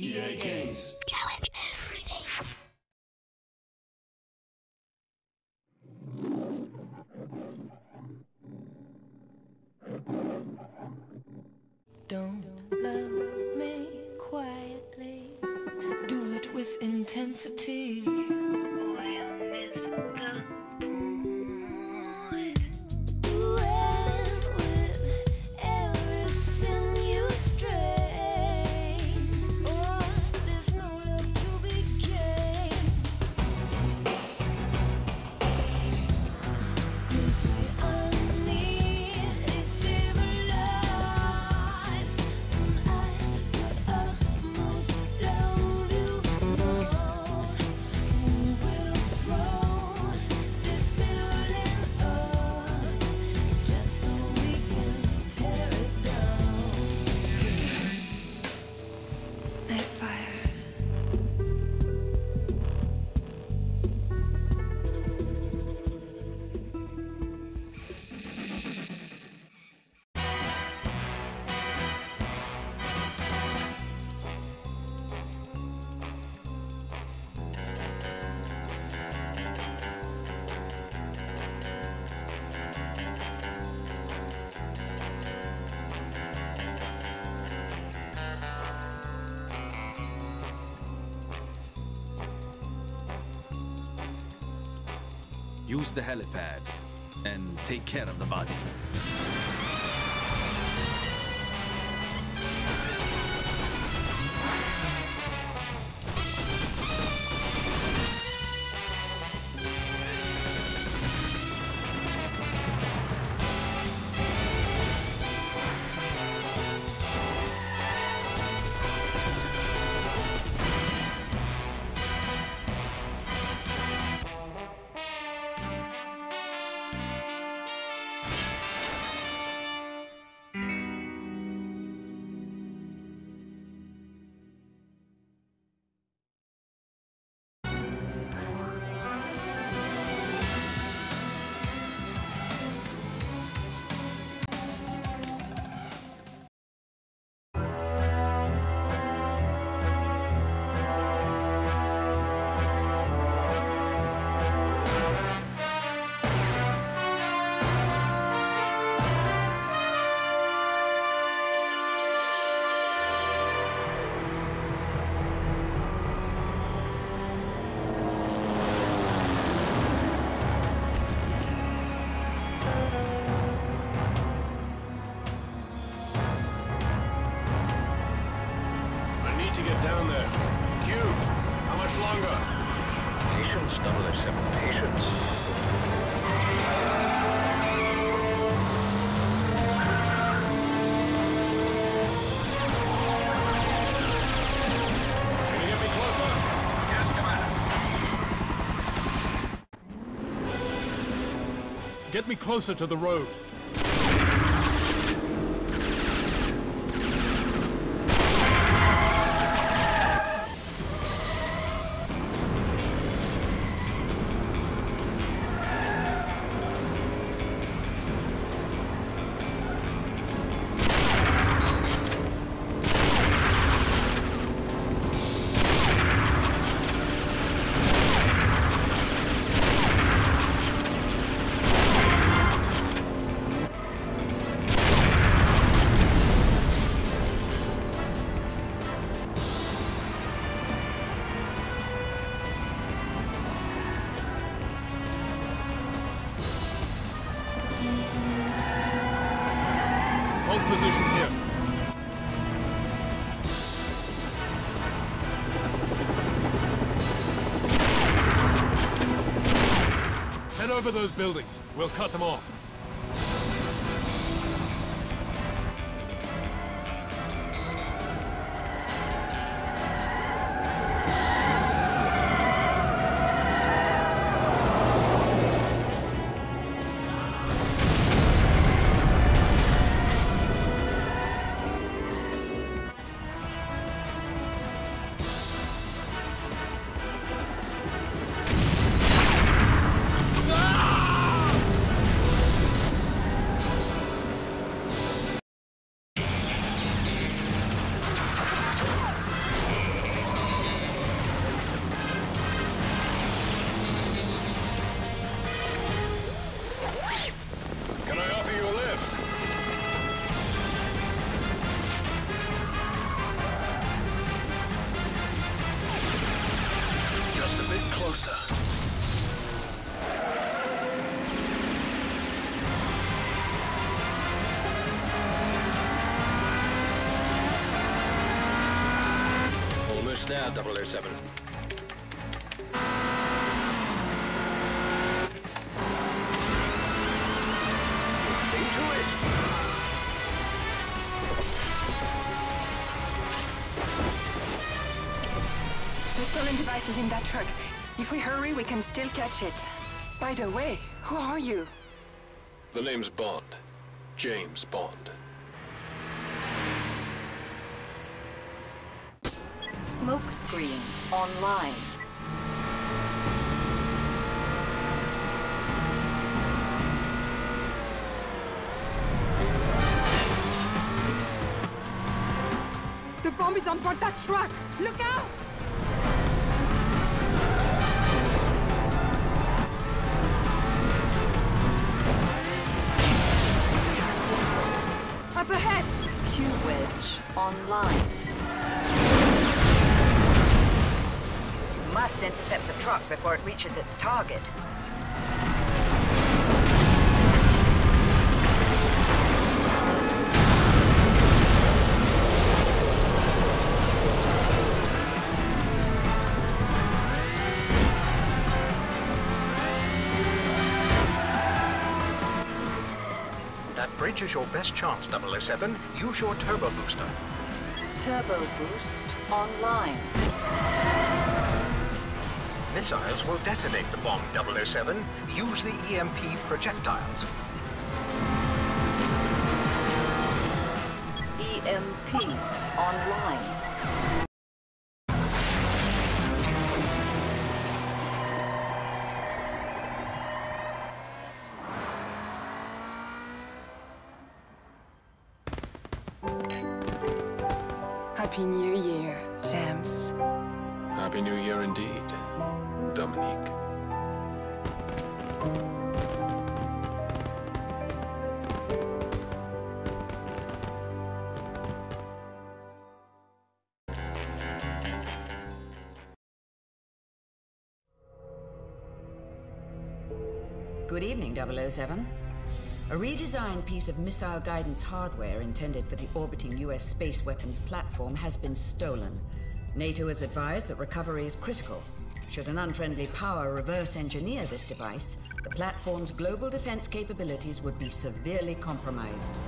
EA Games. Challenge everything. Don't love me quietly. Do it with intensity. We'll miss the Use the helipad and take care of the body. Get me closer to the road. Over those buildings. We'll cut them off. Yeah, 007. Device is in that truck. If we hurry, we can still catch it. By the way, who are you? The name's Bond. James Bond. Smoke screen online. The bomb is on board that truck! Look out! Ahead! Q Wedge online. You must intercept the truck before it reaches its target. Bridge is your best chance, 007. Use your turbo booster. Turbo boost online. Missiles will detonate the bomb, 007. Use the EMP projectiles. EMP online. Happy New Year, James. Happy New Year indeed, Dominique. Good evening, 007. A redesigned piece of missile guidance hardware intended for the orbiting U.S. space weapons platform has been stolen. NATO has advised that recovery is critical. Should an unfriendly power reverse engineer this device, the platform's global defense capabilities would be severely compromised.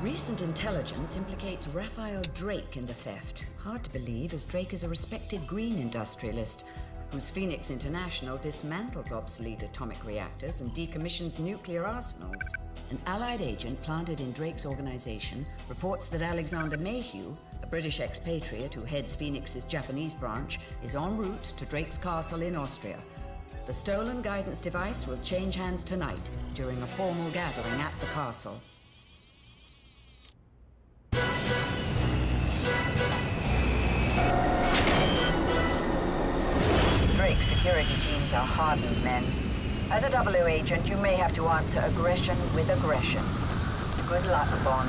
Recent intelligence implicates Raphael Drake in the theft. Hard to believe, as Drake is a respected green industrialist whose Phoenix International dismantles obsolete atomic reactors and decommissions nuclear arsenals. An Allied agent planted in Drake's organization reports that Alexander Mayhew, a British expatriate who heads Phoenix's Japanese branch, is en route to Drake's castle in Austria. The stolen guidance device will change hands tonight during a formal gathering at the castle. Drake's security teams are hardened men. As a W agent, you may have to answer aggression with aggression. Good luck, Bond.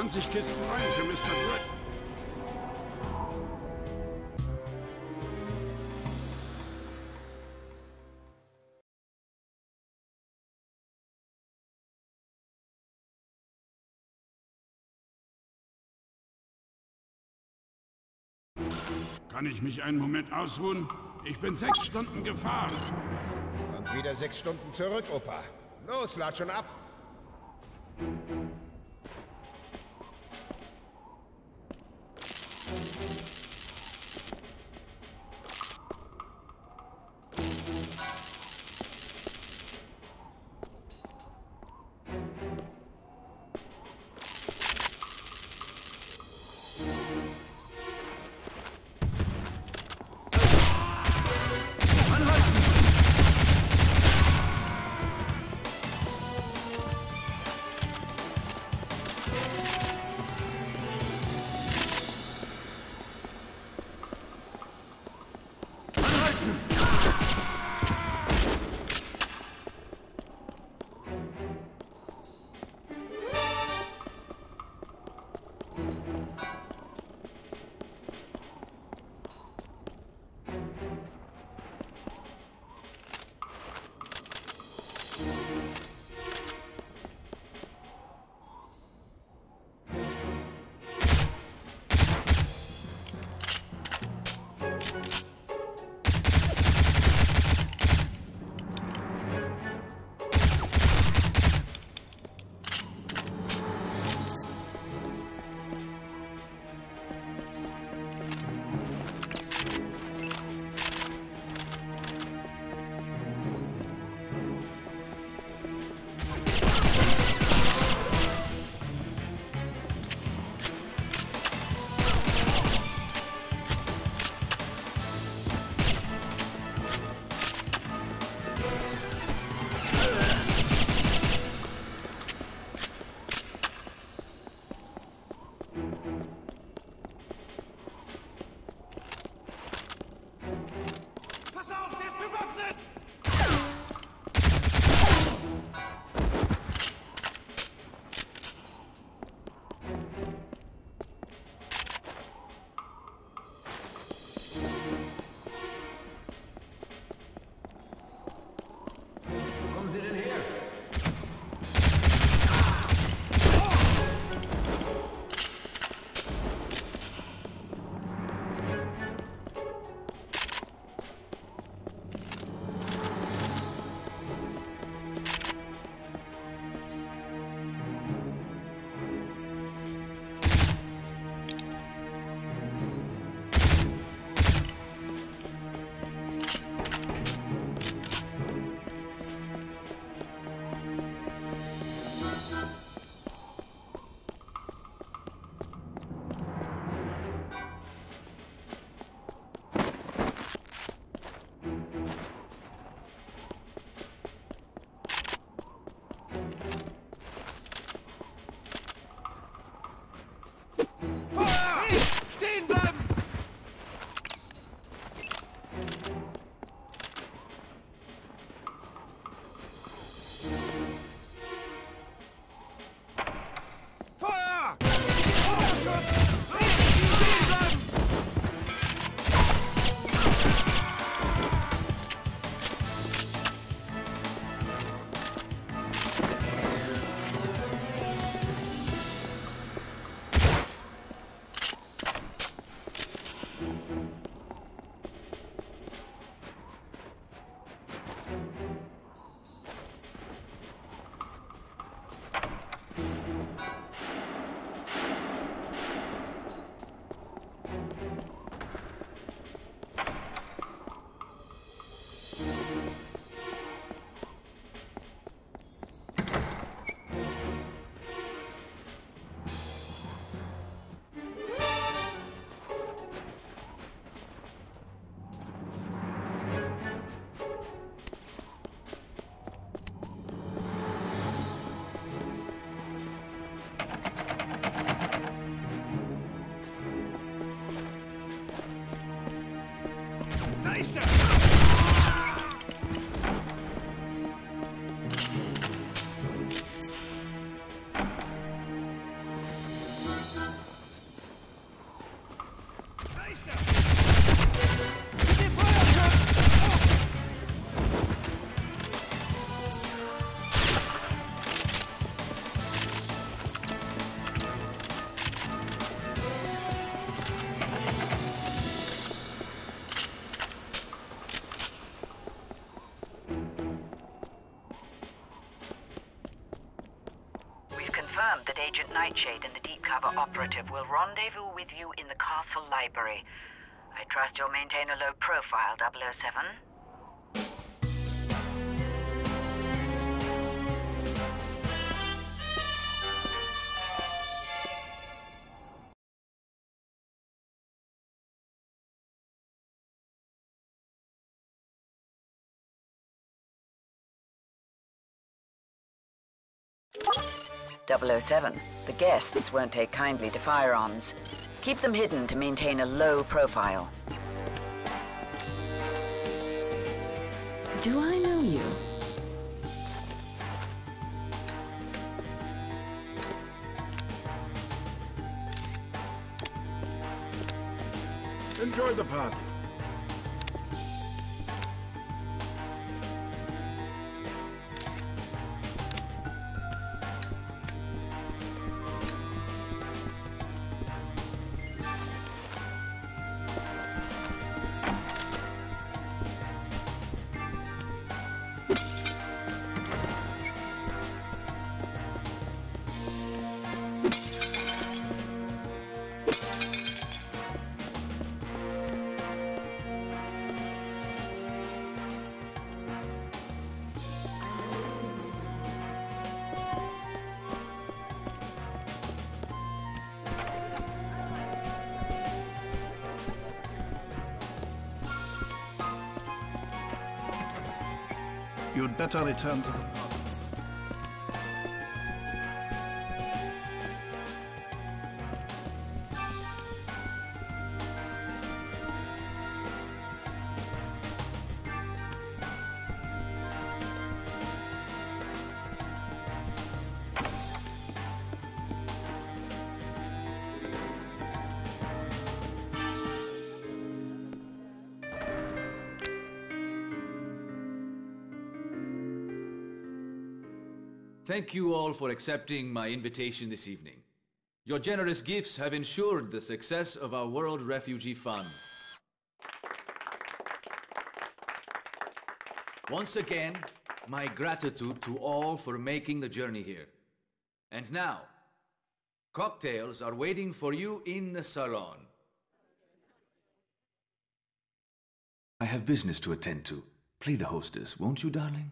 20 Kisten rein für Mr. Drake. Kann ich mich einen Moment ausruhen? Ich bin 6 Stunden gefahren. Und wieder 6 Stunden zurück, Opa. Los, lad schon ab. confirmed that Agent Nightshade and the Deep Cover operative will rendezvous with you in the castle library. I trust you'll maintain a low profile, 007.007, the guests won't take kindly to firearms. Keep them hidden to maintain a low profile. Do I know you? Enjoy the party. You'd better return to the party. Thank you all for accepting my invitation this evening. Your generous gifts have ensured the success of our World Refugee Fund. Once again, my gratitude to all for making the journey here. And now, cocktails are waiting for you in the salon. I have business to attend to. Play the hostess, won't you, darling?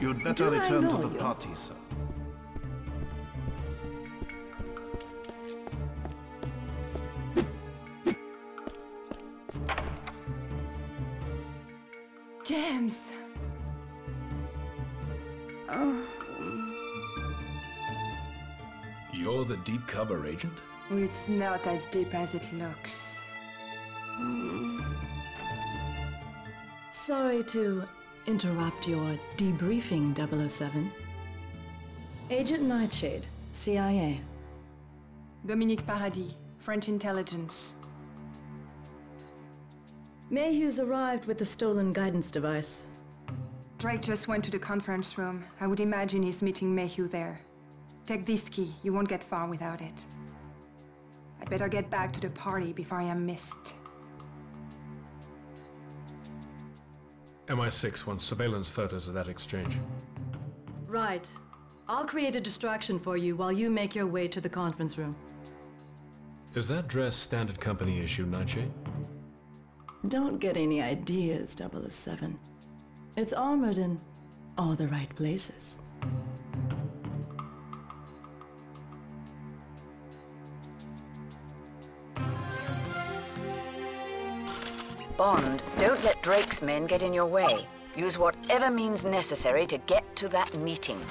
You'd better return to the party, sir. James! Oh. You're the Deep Cover agent? It's not as deep as it looks. Sorry to interrupt your debriefing, 007. Agent Nightshade, CIA. Dominique Paradis, French intelligence. Mayhew's arrived with the stolen guidance device. Drake just went to the conference room. I would imagine he's meeting Mayhew there. Take this key. You won't get far without it. I'd better get back to the party before I am missed. MI6 wants surveillance photos of that exchange. Right. I'll create a distraction for you while you make your way to the conference room. Is that dress standard company issue, Nightshade? Don't get any ideas, 007. It's armored in all the right places. Bond, don't let Drake's men get in your way. Use whatever means necessary to get to that meeting.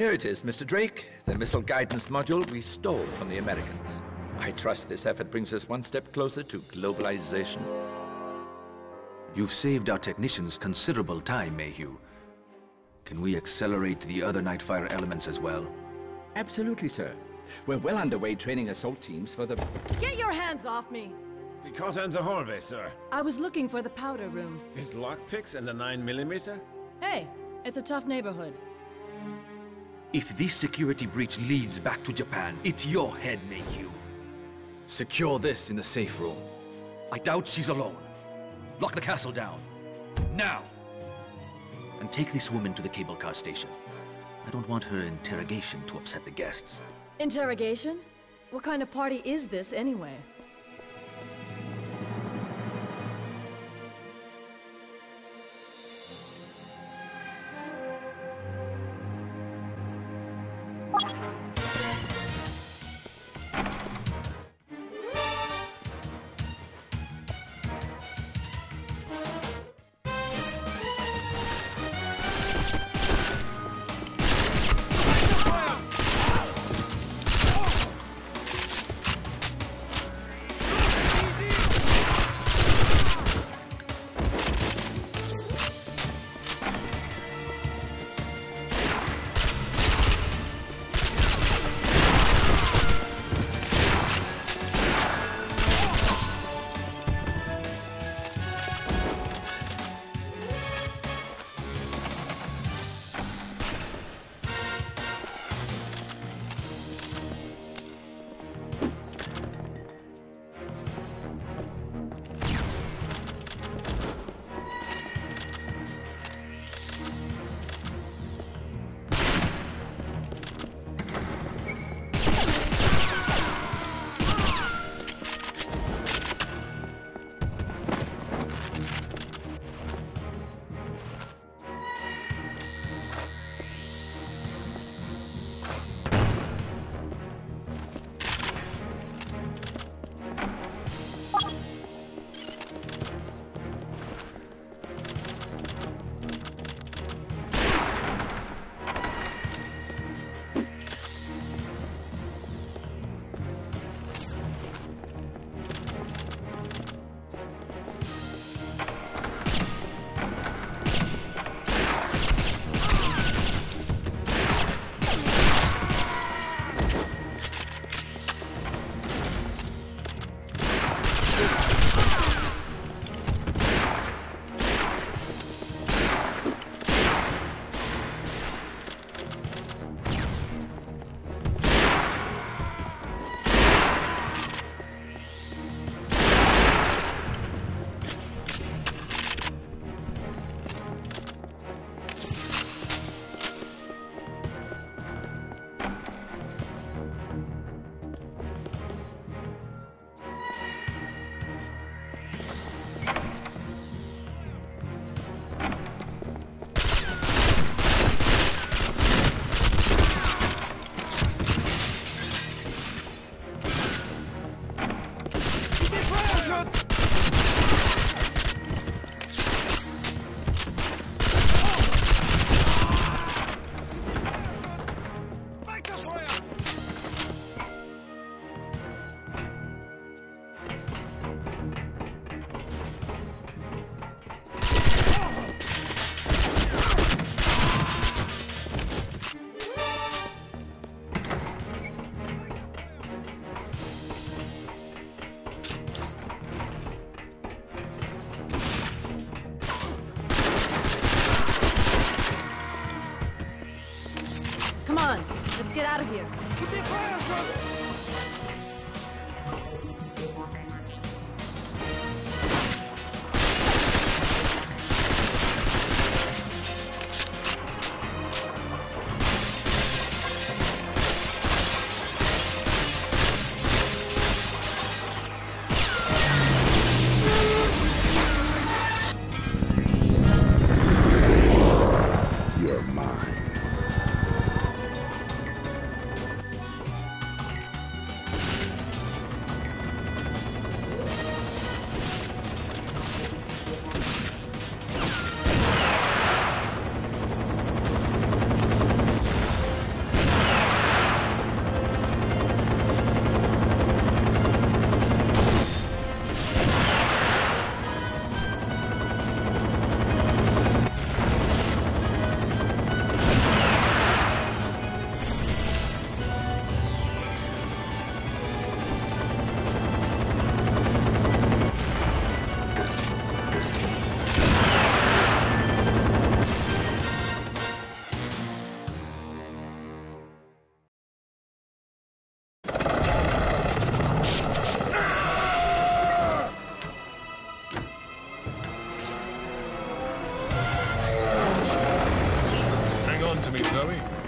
Here it is, Mr. Drake, the missile guidance module we stole from the Americans. I trust this effort brings us one step closer to globalization. You've saved our technicians considerable time, Mayhew. Can we accelerate the other Nightfire elements as well? Absolutely, sir. We're well underway training assault teams for the... Get your hands off me! We caught on the hallway, sir. I was looking for the powder room. His lockpicks and the 9mm? Hey, it's a tough neighborhood. If this security breach leads back to Japan, it's your head, Mayhew. Secure this in the safe room. I doubt she's alone. Lock the castle down. Now! And take this woman to the cable car station. I don't want her interrogation to upset the guests. Interrogation? What kind of party is this, anyway?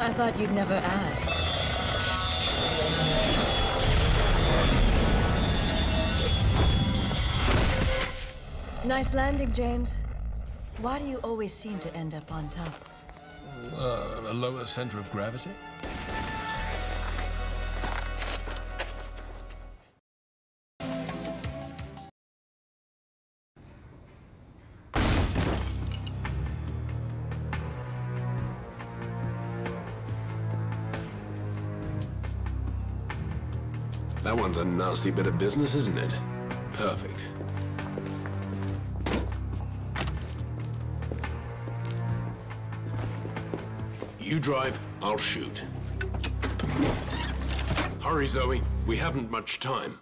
I thought you'd never ask. Nice landing, James. Why do you always seem to end up on top? A lower center of gravity? That one's a nasty bit of business, isn't it? Perfect. You drive, I'll shoot. Hurry, Zoe. We haven't much time.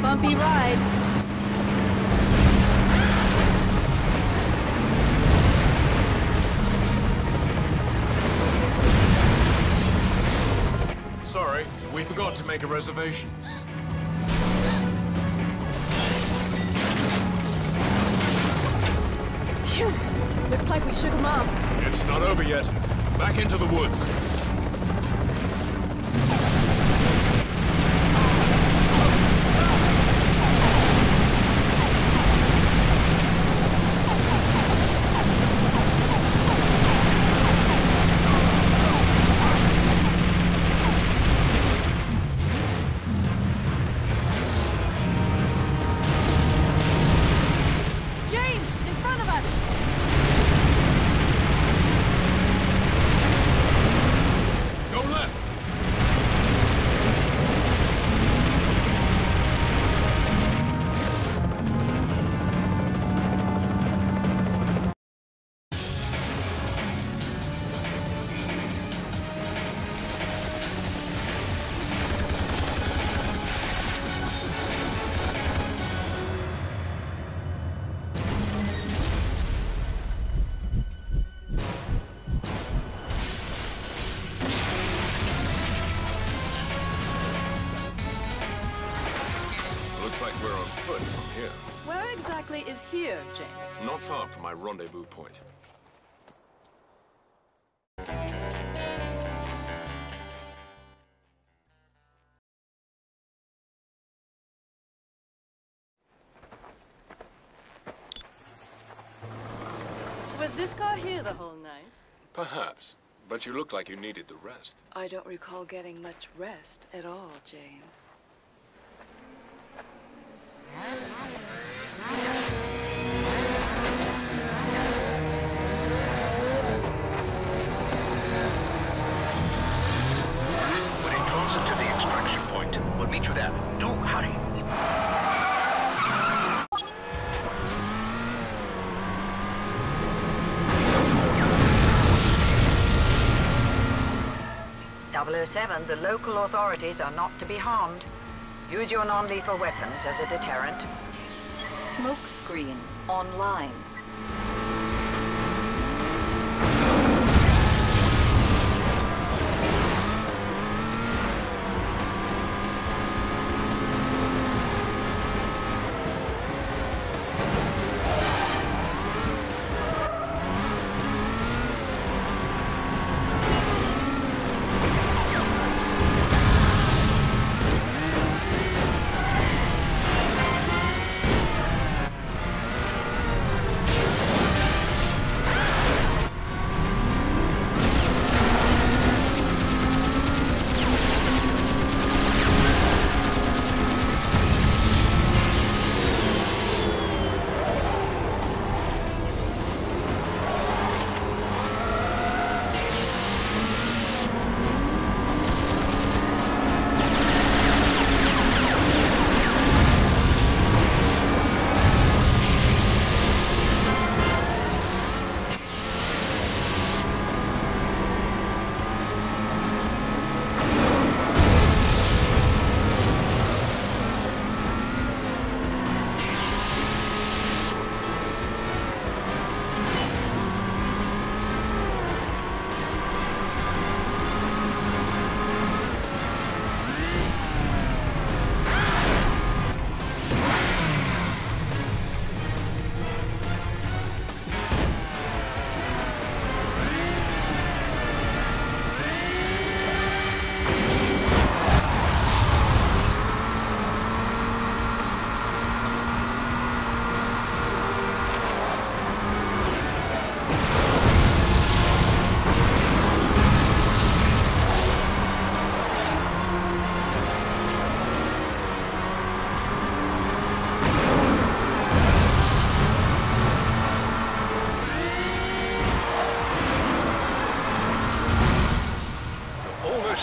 Bumpy ride. Sorry, we forgot to make a reservation. Phew! Looks like we shook him up. It's not over yet. Back into the woods. Looks like we're on foot from here. Where exactly is here, James? Not far from my rendezvous point. Was this car here the whole night? Perhaps, but you look like you needed the rest. I don't recall getting much rest at all, James. When it closer to the extraction point, we'll meet you there. Do hurry. .007, the local authorities are not to be harmed. Use your non-lethal weapons as a deterrent. Smoke screen online.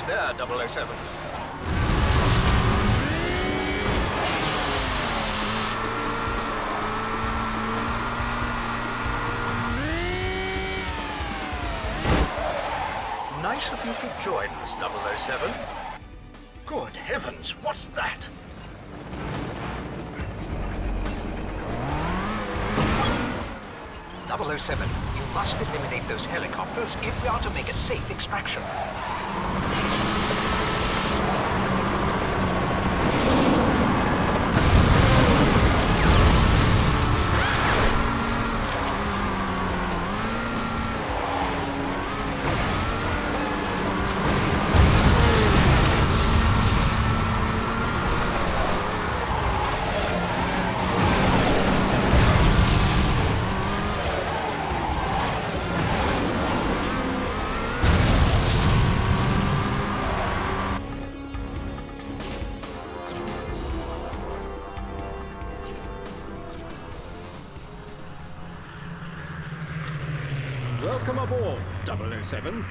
There, 007. Nice of you to join us, 007. Good heavens, what's that? Oh, 007, you must eliminate those helicopters if we are to make a safe extraction. Welcome aboard, 007.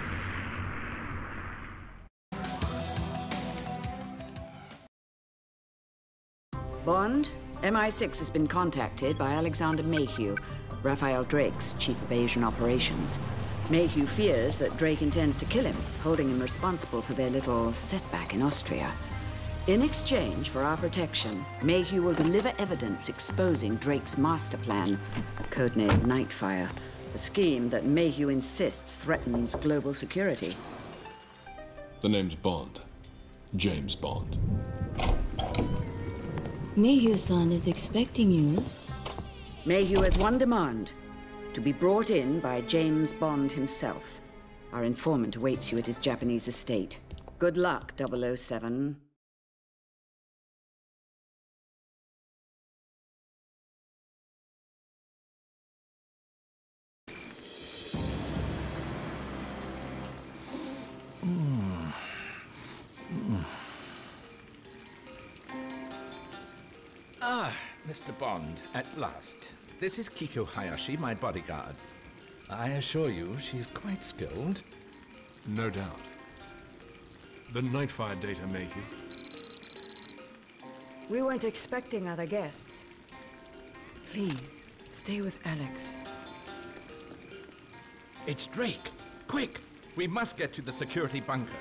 Bond, MI6 has been contacted by Alexander Mayhew, Raphael Drake's chief of Asian operations. Mayhew fears that Drake intends to kill him, holding him responsible for their little setback in Austria. In exchange for our protection, Mayhew will deliver evidence exposing Drake's master plan, codenamed Nightfire. A scheme that Mayhew insists threatens global security. The name's Bond. James Bond. Mayhew-san is expecting you. Mayhew has one demand. To be brought in by James Bond himself. Our informant awaits you at his Japanese estate. Good luck, 007. Ah, Mr. Bond, at last. This is Kiko Hayashi, my bodyguard. I assure you, she's quite skilled. No doubt. The Nightfire data, Mayhew. We weren't expecting other guests. Please, stay with Alex. It's Drake! Quick! We must get to the security bunker.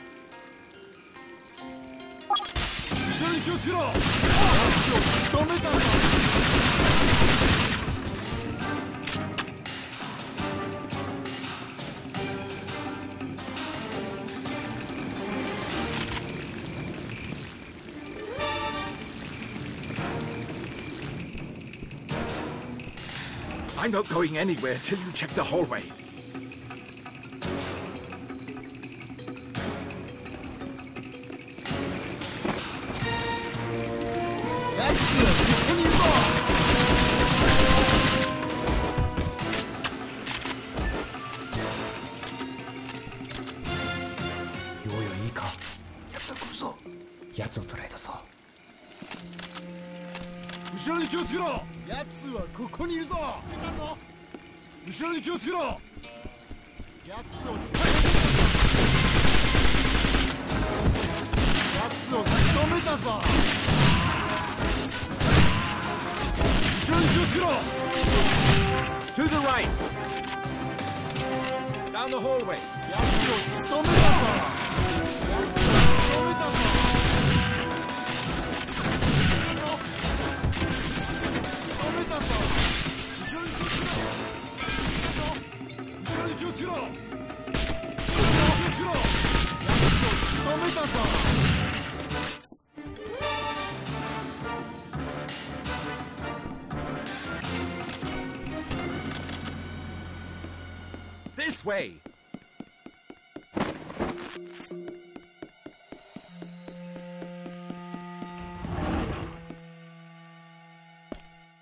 I'm not going anywhere till you check the hallway. To the right. Down the hallway. This way.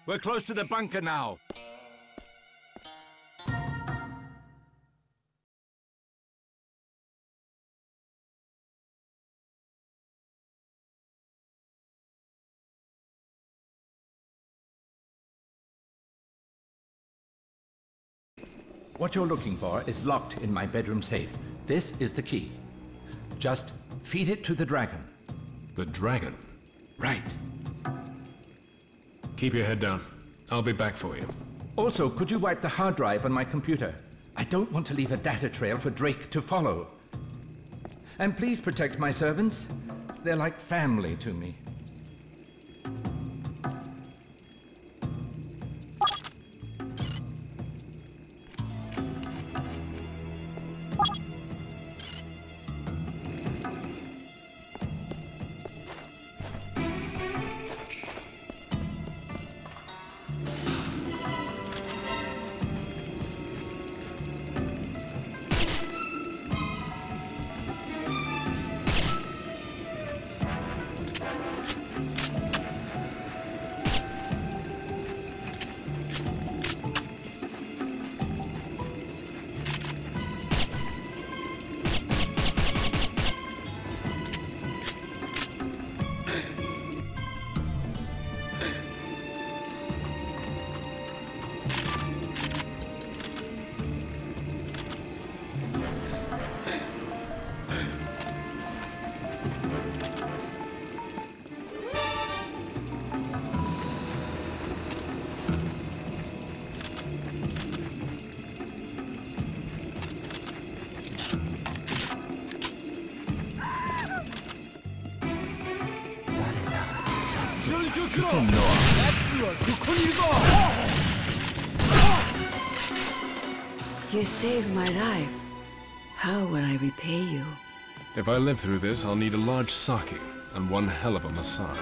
We're close to the bunker now. What you're looking for is locked in my bedroom safe. This is the key. Just feed it to the dragon. The dragon? Right. Keep your head down. I'll be back for you. Also, could you wipe the hard drive on my computer? I don't want to leave a data trail for Drake to follow. And please protect my servants. They're like family to me. You saved my life. How will I repay you? If I live through this, I'll need a large sake and one hell of a massage.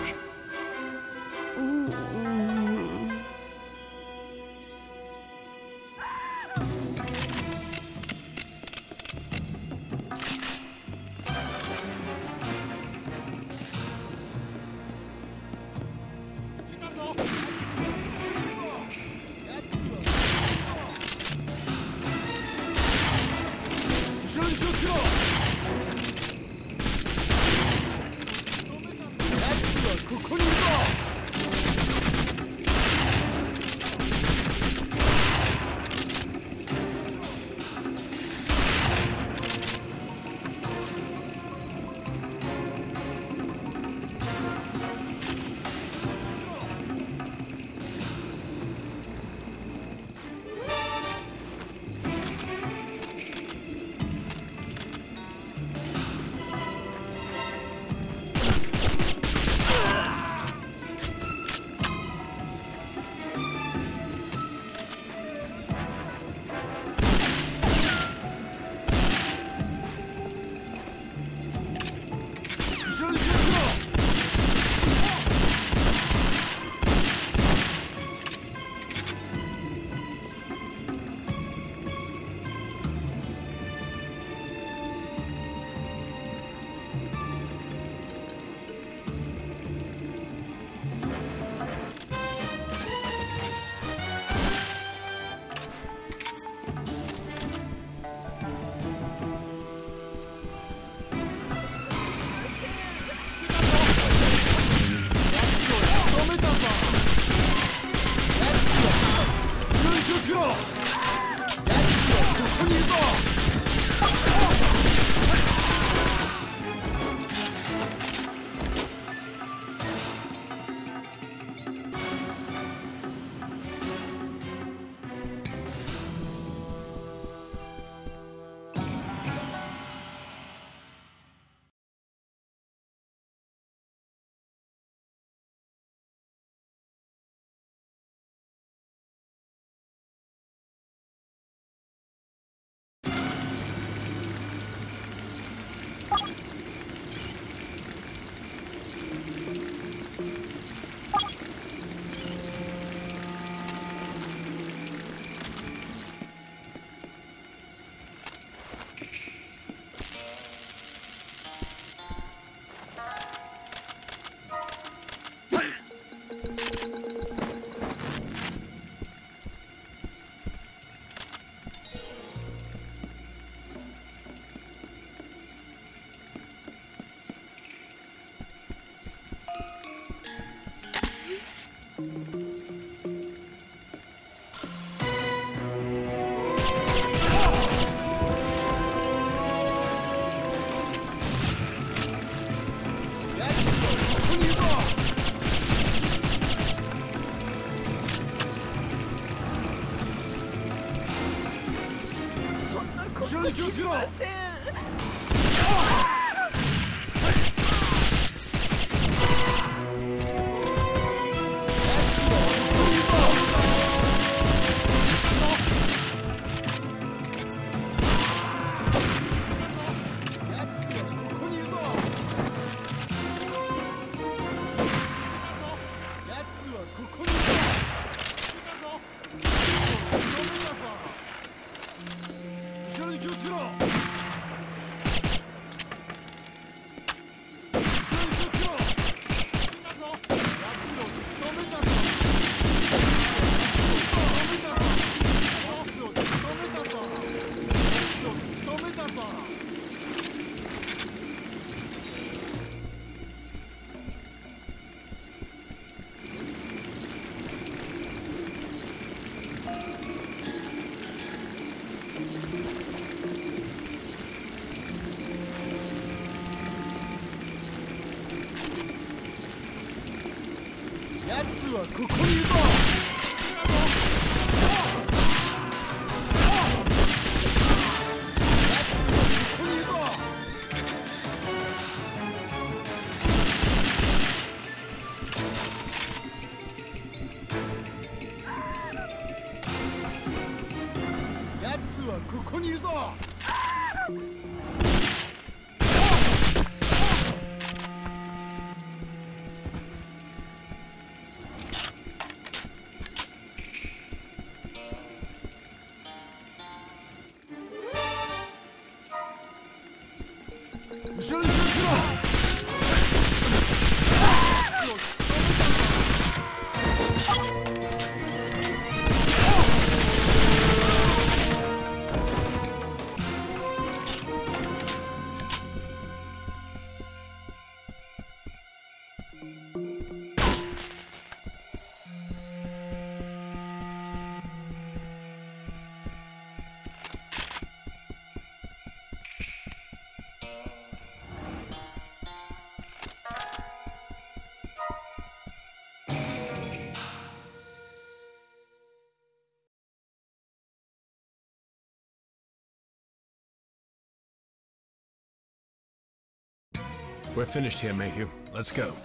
We're finished here, Mayhew. Let's go.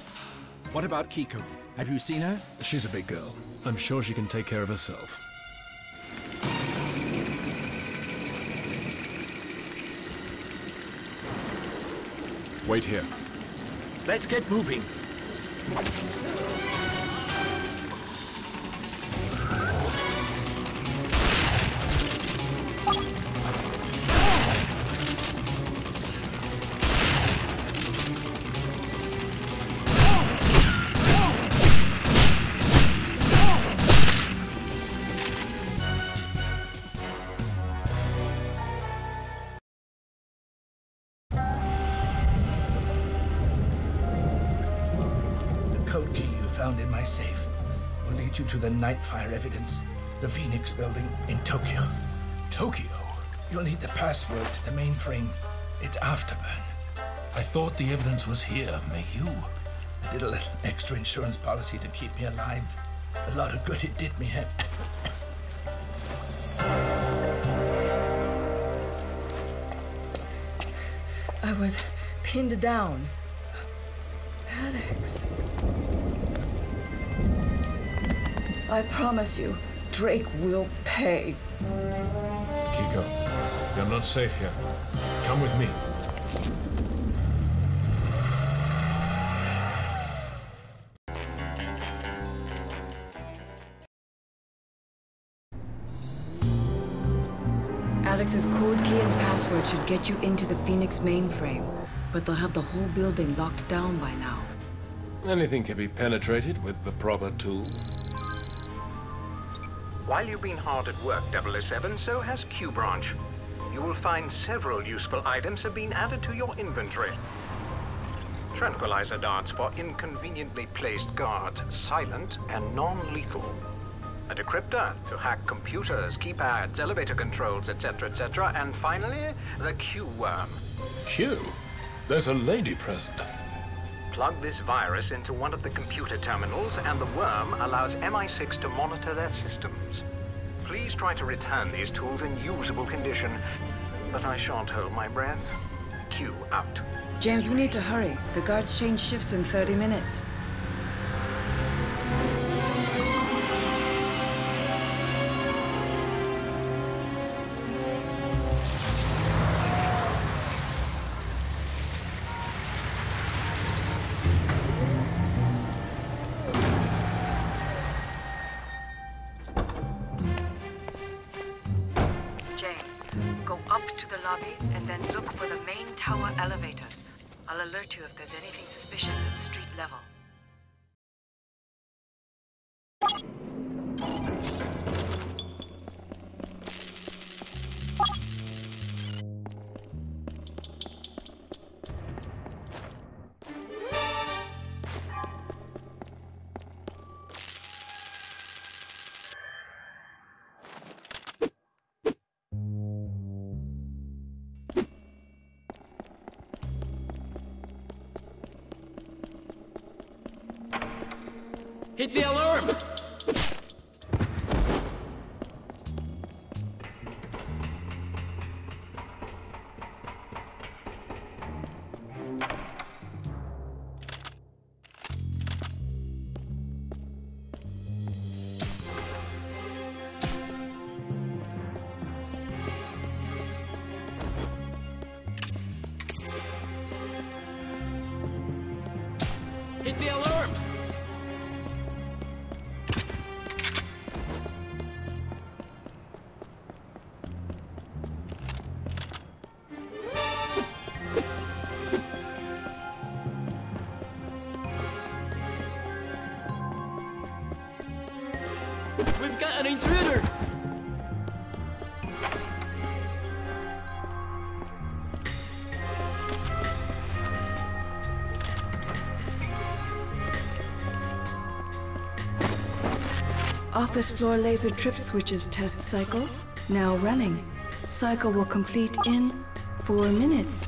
What about Kiko? Have you seen her? She's a big girl. I'm sure she can take care of herself. Wait here. Let's get moving. To the Nightfire evidence, the Phoenix building in Tokyo. Tokyo? You'll need the password to the mainframe. It's Afterburn. I thought the evidence was here, Mayhew. I did a little extra insurance policy to keep me alive. A lot of good it did me. I was pinned down. Alex. I promise you, Drake will pay. Kiko, you're not safe here. Come with me. Alex's code key and password should get you into the Phoenix mainframe, but they'll have the whole building locked down by now. Anything can be penetrated with the proper tools. While you've been hard at work, 007, so has Q Branch. You will find several useful items have been added to your inventory. Tranquilizer darts for inconveniently placed guards, silent and non-lethal. A decryptor to hack computers, keypads, elevator controls, etc., etc. And finally, the Q Worm. Q? There's a lady present. Plug this virus into one of the computer terminals and the worm allows MI6 to monitor their systems. Please try to return these tools in usable condition, but I shan't hold my breath. Q out. James, we need to hurry. The guards change shifts in 30 minutes. If there's anything suspicious at the street level. Hit the alarm! We've got an intruder! Office floor laser trip switches test cycle now running. Cycle will complete in 4 minutes.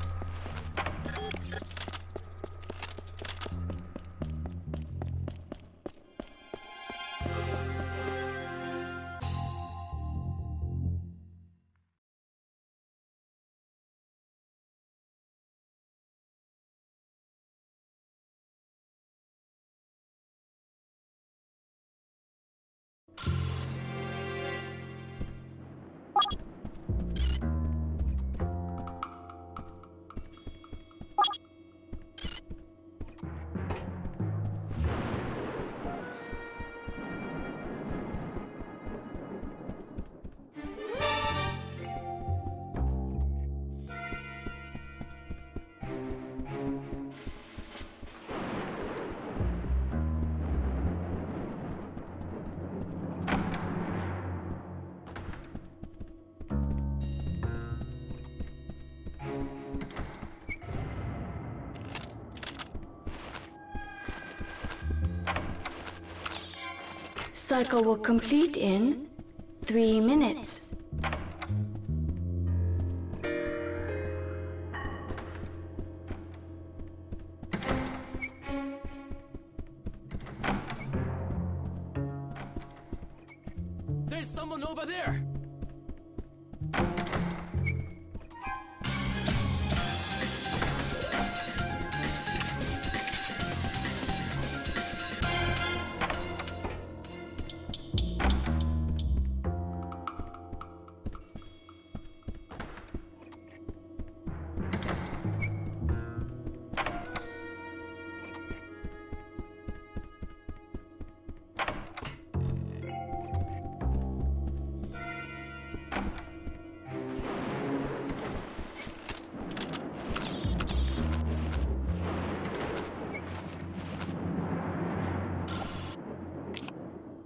Cycle will complete in 3 minutes. There's someone over there!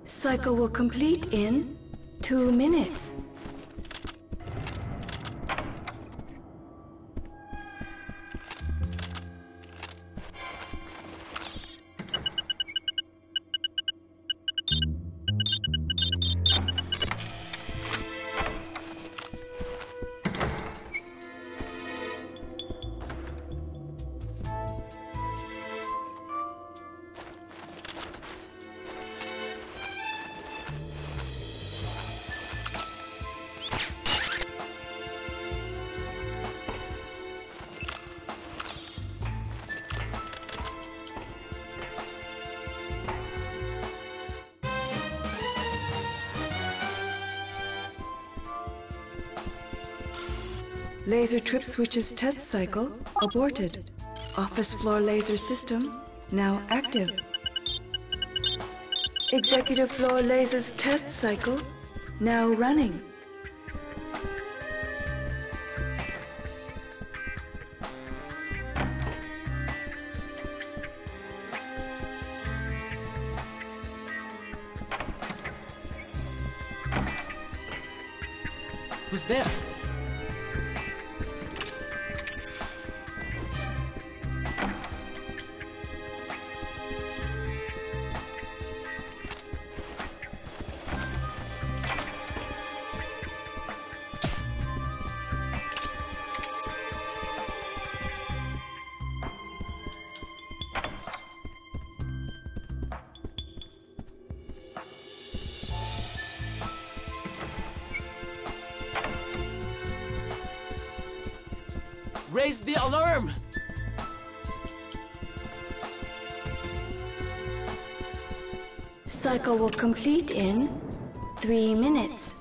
Cycle will complete in 2 minutes. Laser trip switches test cycle aborted. Office floor laser system now active. Executive floor lasers test cycle now running. Who's there? Raise the alarm! Cycle will complete in 3 minutes.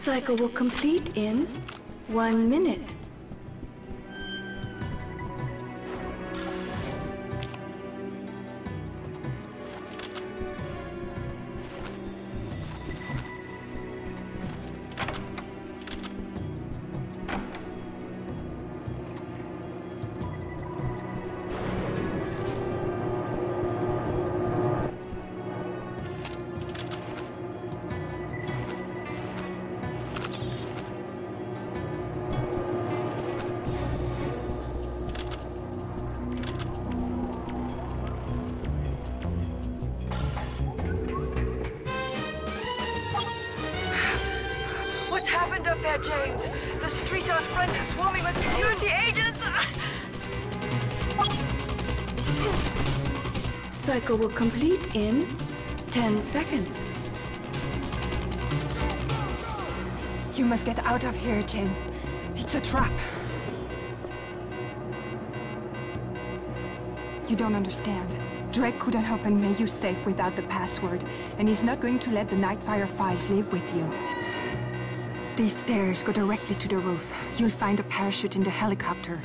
Cycle will complete in 1 minute. James, the street art front is swarming with security agents! Cycle will complete in 10 seconds. You must get out of here, James. It's a trap. You don't understand. Drake couldn't open Mayhew's safe without the password, and he's not going to let the Nightfire files live with you. These stairs go directly to the roof. You'll find a parachute in the helicopter.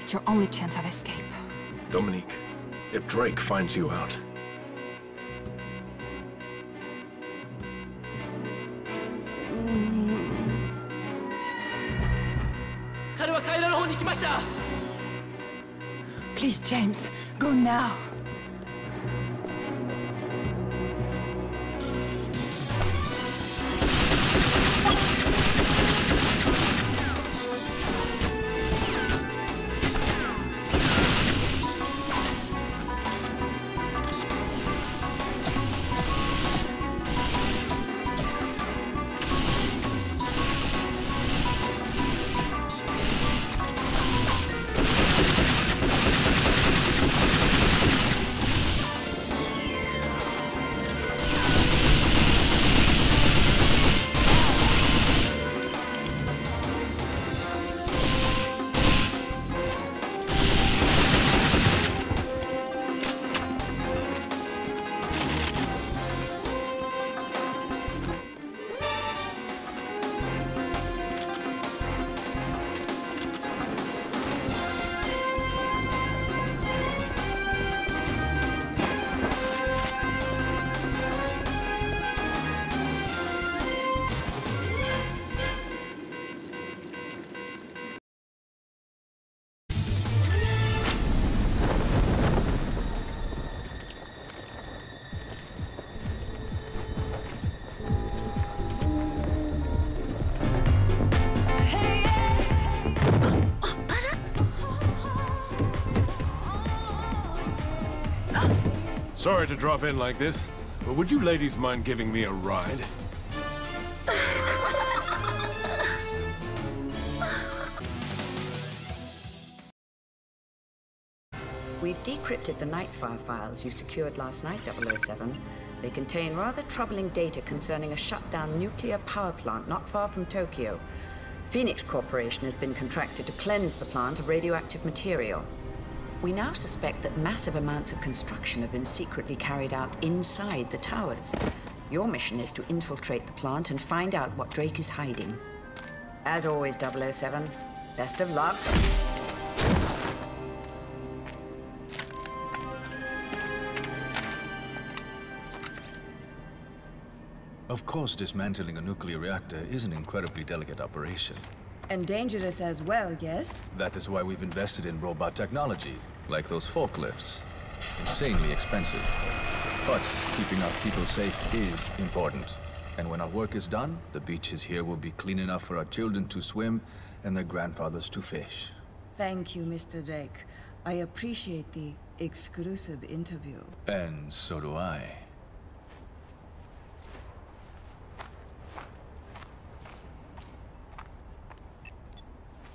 It's your only chance of escape. Dominique, if Drake finds you out... Please, James, go now. Sorry to drop in like this, but would you ladies mind giving me a ride? We've decrypted the Nightfire files you secured last night, 007. They contain rather troubling data concerning a shutdown nuclear power plant not far from Tokyo. Phoenix Corporation has been contracted to cleanse the plant of radioactive material. We now suspect that massive amounts of construction have been secretly carried out inside the towers. Your mission is to infiltrate the plant and find out what Drake is hiding. As always, 007, best of luck. Of course, dismantling a nuclear reactor is an incredibly delicate operation. And dangerous as well, yes? That is why we've invested in robot technology. Like those forklifts. Insanely expensive. But keeping our people safe is important. And when our work is done, the beaches here will be clean enough for our children to swim and their grandfathers to fish. Thank you, Mr. Drake. I appreciate the exclusive interview. And so do I.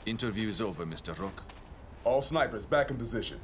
Interview is over, Mr. Rook. All snipers back in position.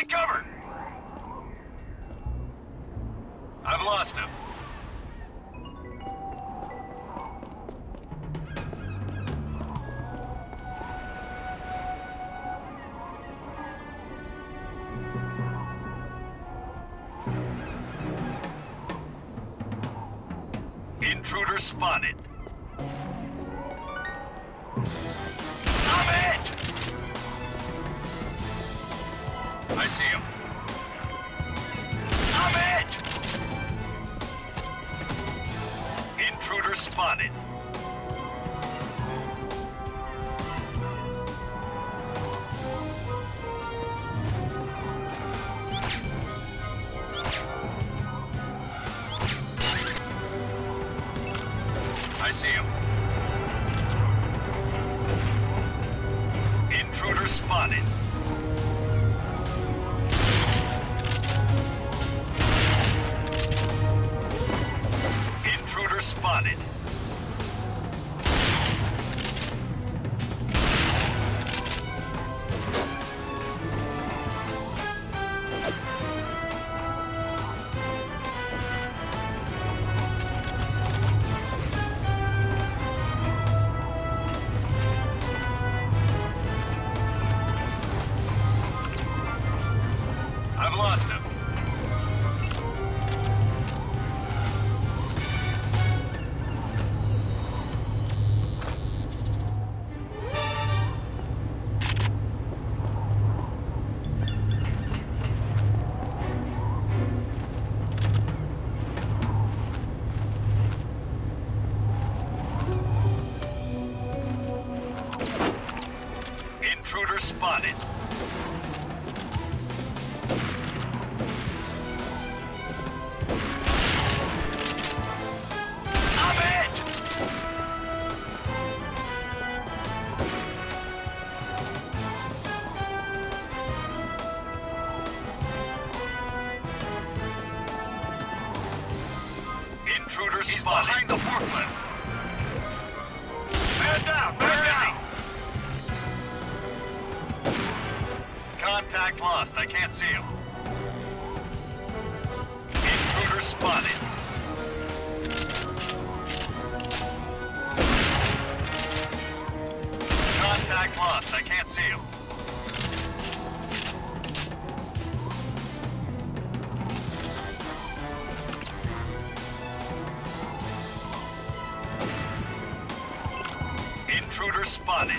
Take cover! I've lost him. Intruder spotted. I see him. I'm it! Intruder spotted. I see him. Intruder spotted. Spotted. I've lost him. Spotted. I'm it! Intruder spotted. He's behind the forklift. Man down! Man down! Contact lost. I can't see him. Intruder spotted. Contact lost. I can't see him. Intruder spotted.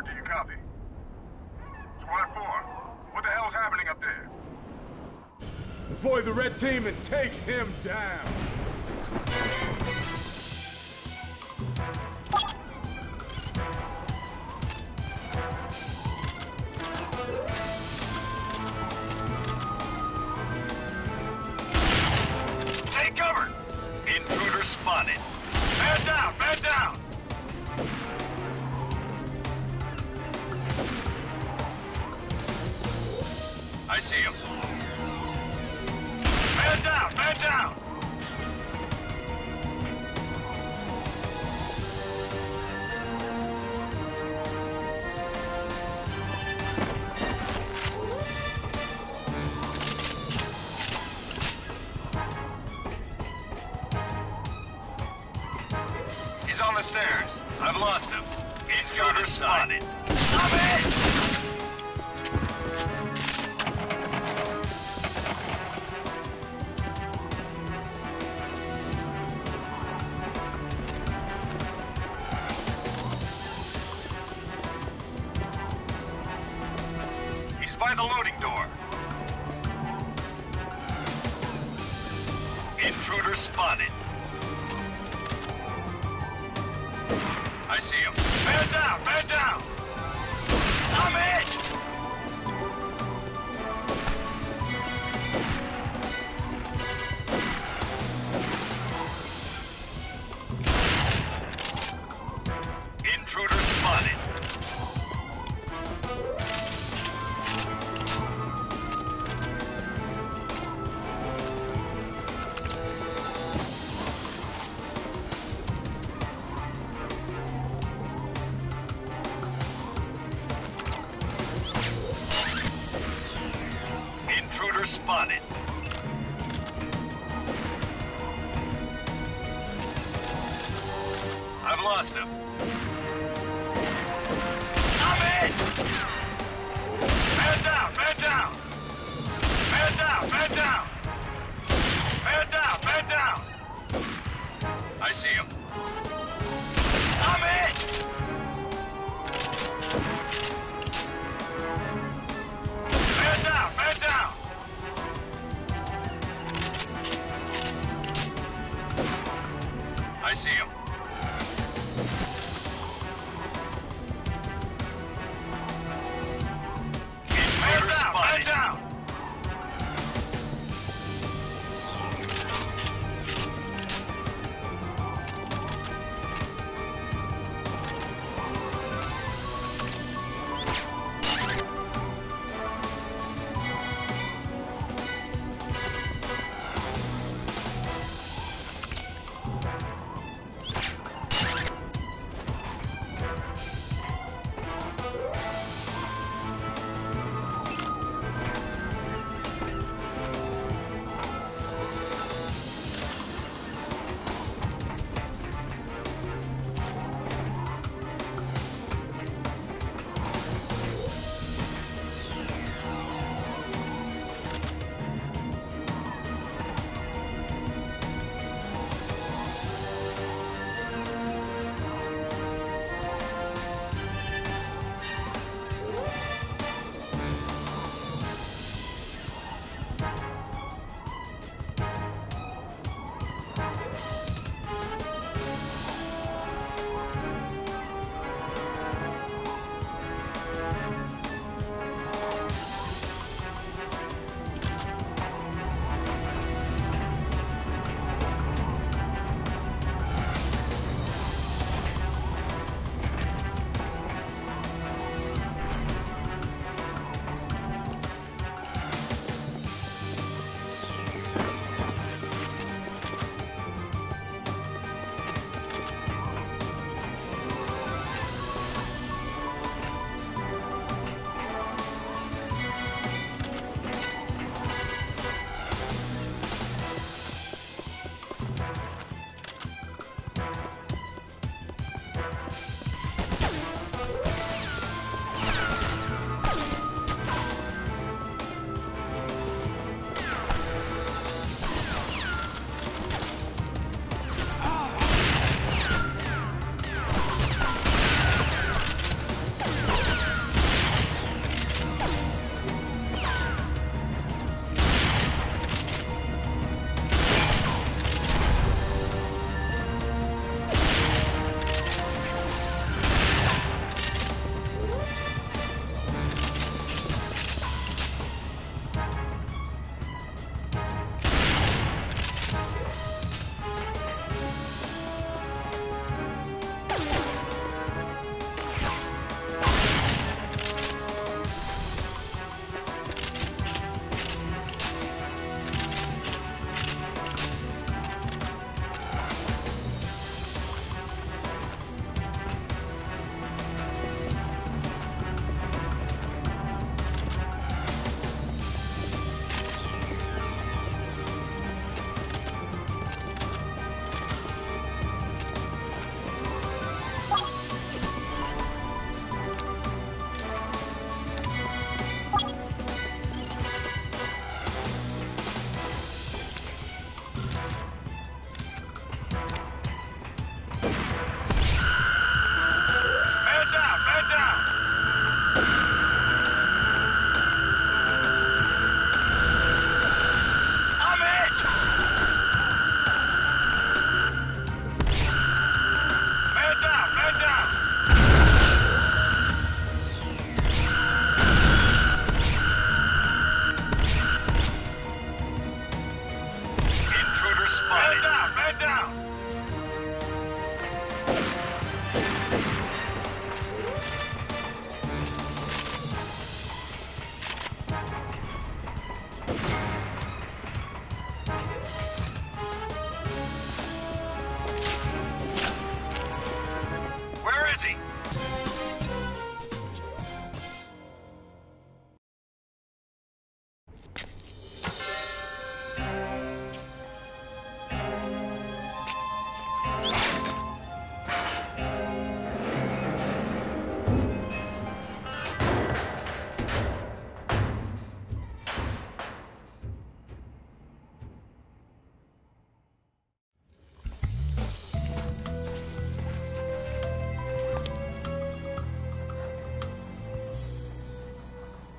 Squad 4, do you copy? Squad 4, what the hell's happening up there? Deploy the red team and take him down! Take cover! Intruder spotted. Man down! Man down! I see him. Man down! Man down! He's on the stairs. I've lost him. Intruder spotted. Stop it! By the loading door. Intruder spotted. I see him. Man down! Man down! I'm hit! Intruder spotted. Spotted. I've lost him. I'm in! Man down! Man down! Man down! Man down! Man down! Man down! I see him. I'm in! Man down! Man down! I see him. Intruder spotted. Down.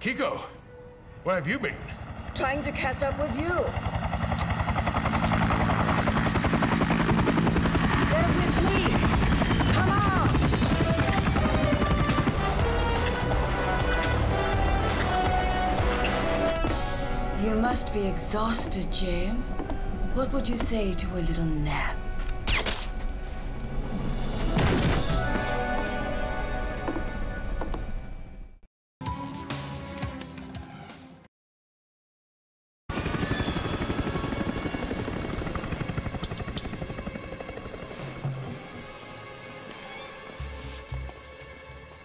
Kiko, where have you been? Trying to catch up with you. You must be exhausted, James. What would you say to a little nap?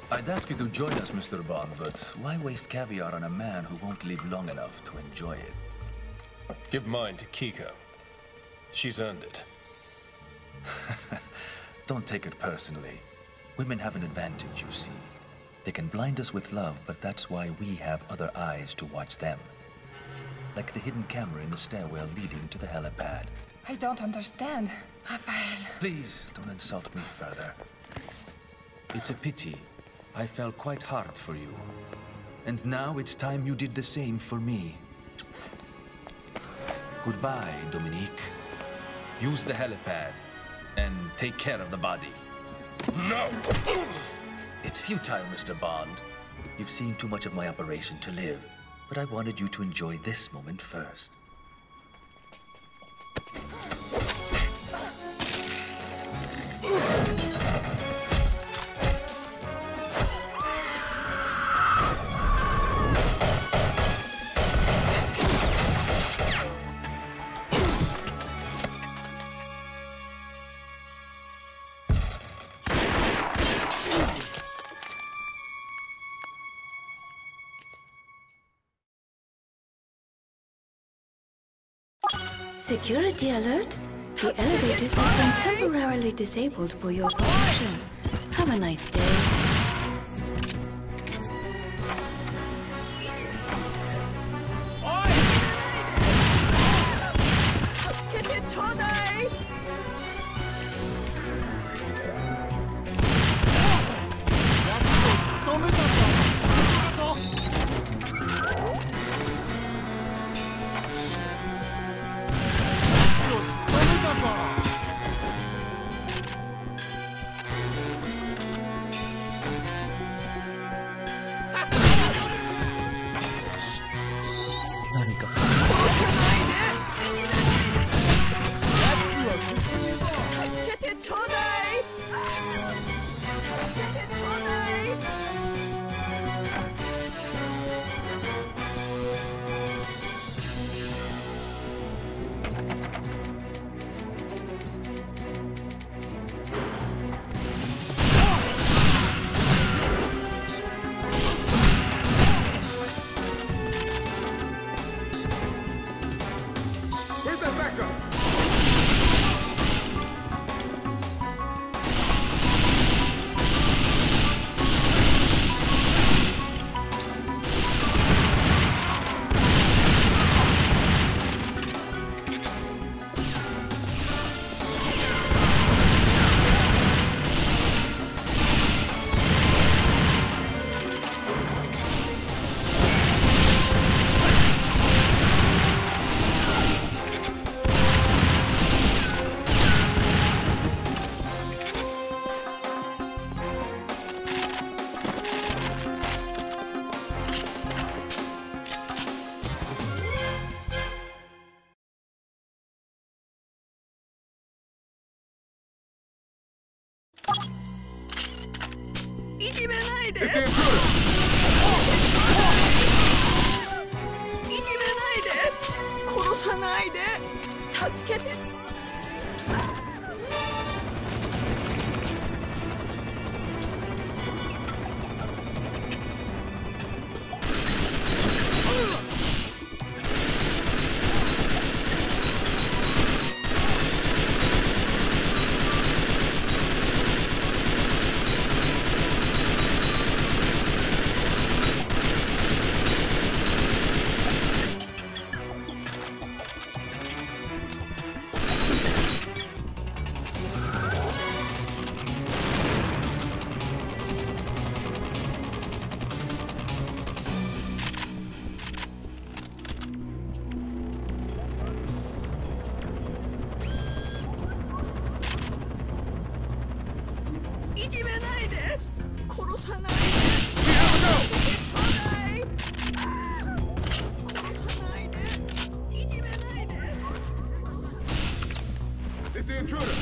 I'd ask you to join us, Mr. Bond, but why waste caviar on a man who won't live long enough to enjoy it? Give mine to Kiko. She's earned it. Don't take it personally. Women have an advantage, you see. They can blind us with love, but that's why we have other eyes to watch them. Like the hidden camera in the stairwell leading to the helipad. I don't understand, Raphael. Please, don't insult me further. It's a pity. I fell quite hard for you. And now it's time you did the same for me. Goodbye, Dominique. Use the helipad and take care of the body. No! It's futile, Mr. Bond. You've seen too much of my operation to live, but I wanted you to enjoy this moment first. Security alert! The elevators have been temporarily disabled for your protection. Have a nice day. It's the intruder.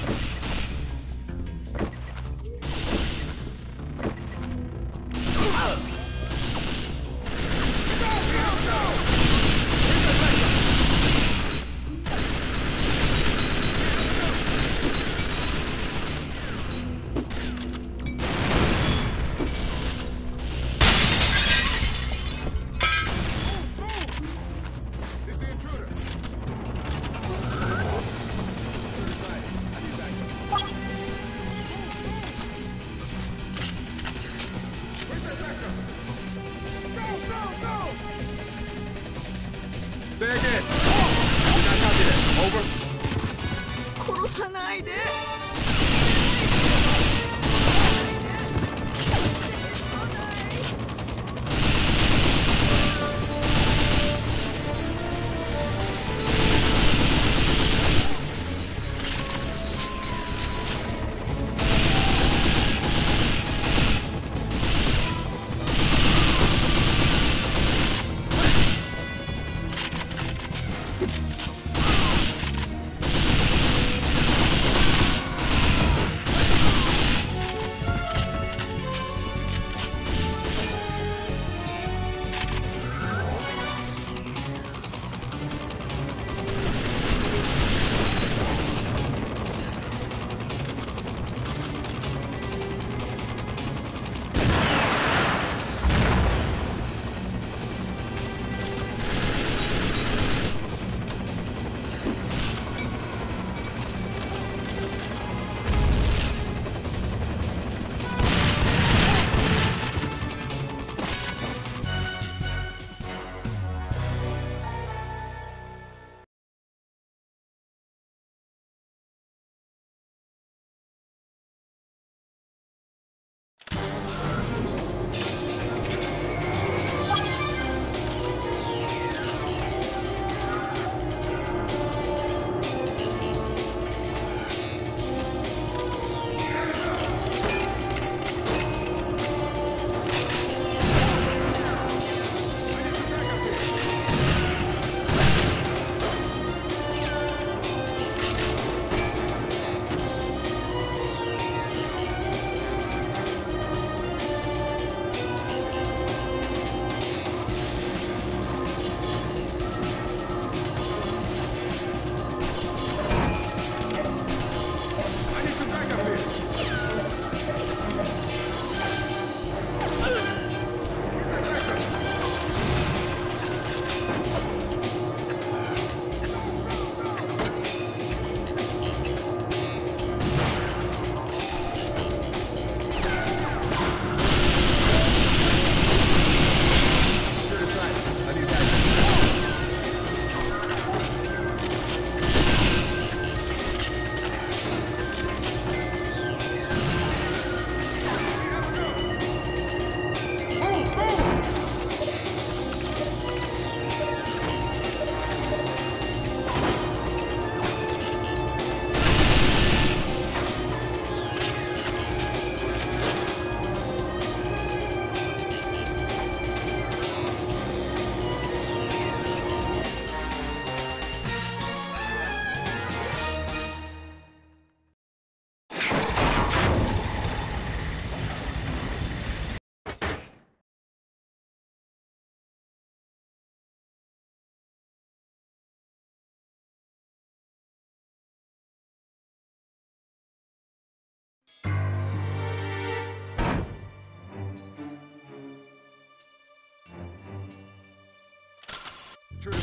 True.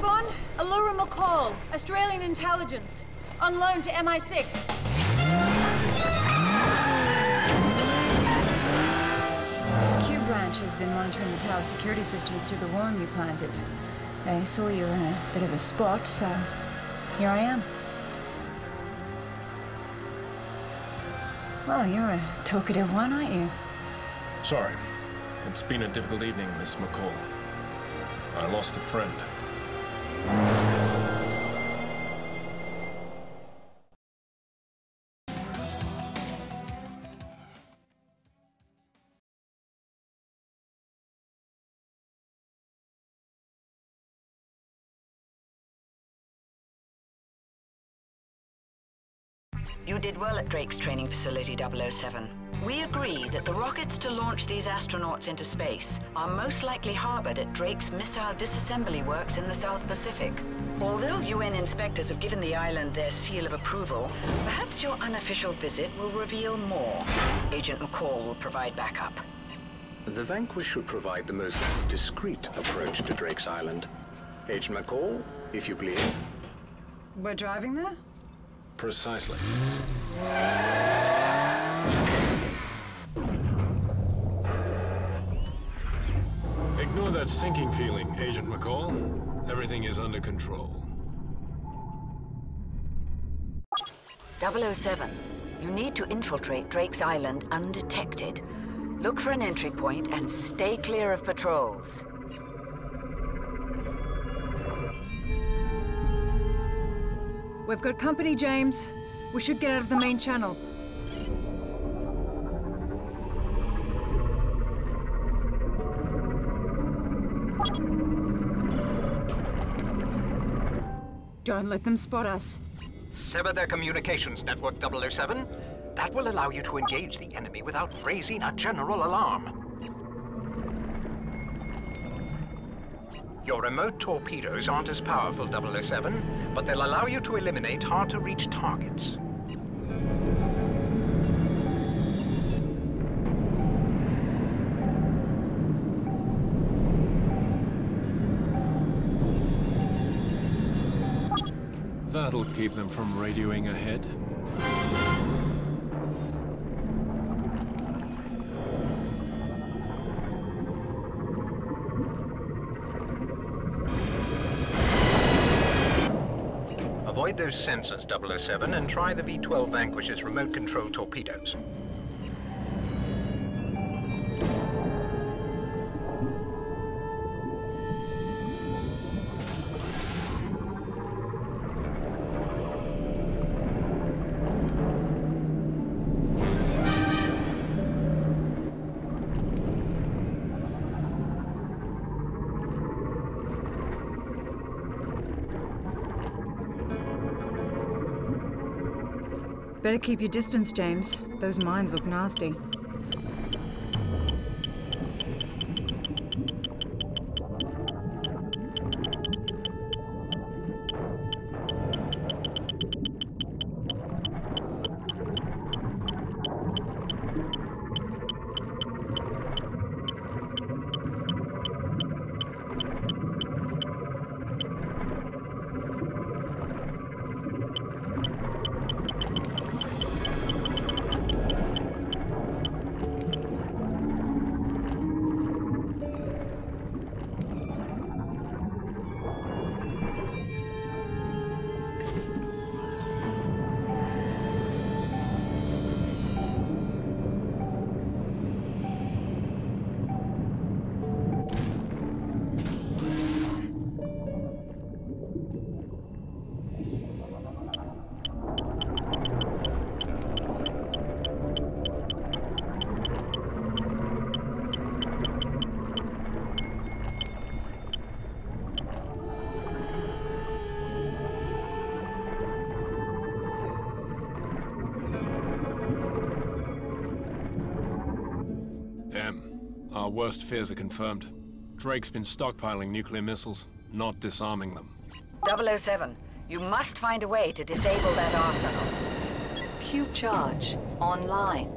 Mr. Bond, Allura McCall, Australian intelligence, on loan to MI6. Q Branch has been monitoring the tower security systems through the worm you planted. They saw you in a bit of a spot, so here I am. Well, you're a talkative one, aren't you? Sorry. It's been a difficult evening, Miss McCall. I lost a friend. You did well at Drake's training facility, 007. We agree that the rockets to launch these astronauts into space are most likely harbored at Drake's missile disassembly works in the South Pacific. Although UN inspectors have given the island their seal of approval, perhaps your unofficial visit will reveal more. Agent McCall will provide backup. The Vanquish should provide the most discreet approach to Drake's island. Agent McCall, if you please. We're driving there? Precisely. Ignore that sinking feeling, Agent McCall. Everything is under control. 007, you need to infiltrate Drake's Island undetected. Look for an entry point and stay clear of patrols. We've got company, James. We should get out of the main channel. Don't let them spot us. Sever their communications network, 007. That will allow you to engage the enemy without raising a general alarm. Your remote torpedoes aren't as powerful, 007, but they'll allow you to eliminate hard-to-reach targets. That'll keep them from radioing ahead. Avoid those sensors, 007, and try the V12 Vanquish's remote control torpedoes. Better keep your distance, James. Those mines look nasty. Our worst fears are confirmed. Drake's been stockpiling nuclear missiles, not disarming them. 007, you must find a way to disable that arsenal. Q charge online.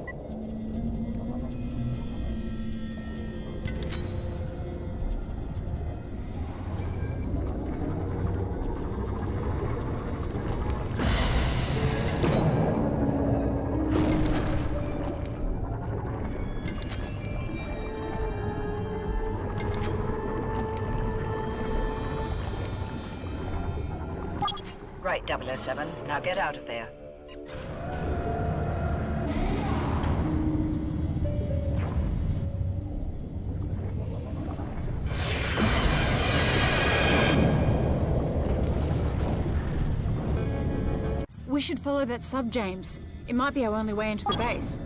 Right, 007. Now get out of there. We should follow that sub, James. It might be our only way into the base.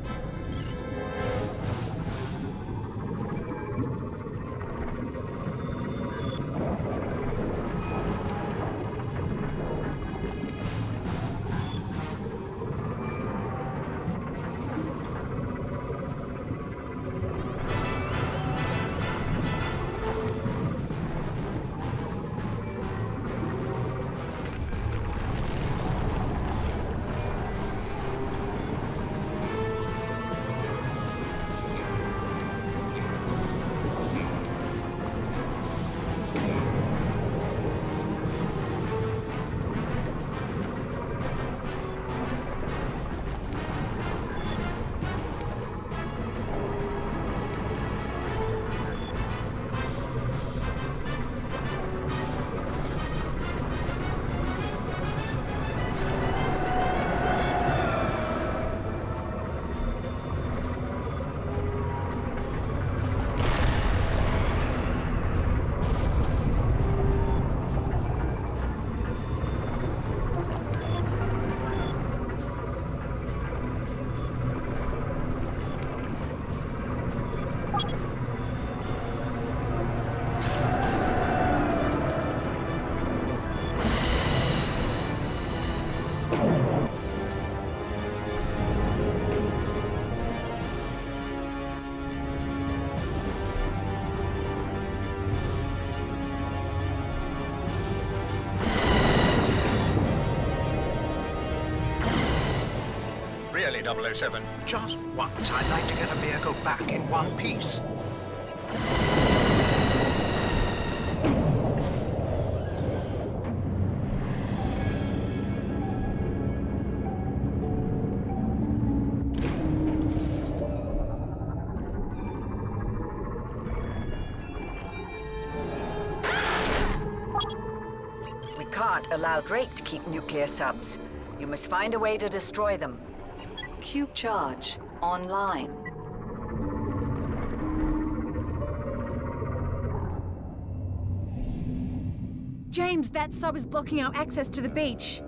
Really, 007, just once I'd like to get a vehicle back in one piece. We can't allow Drake to keep nuclear subs. You must find a way to destroy them. Q Charge online. James, that sub is blocking our access to the beach.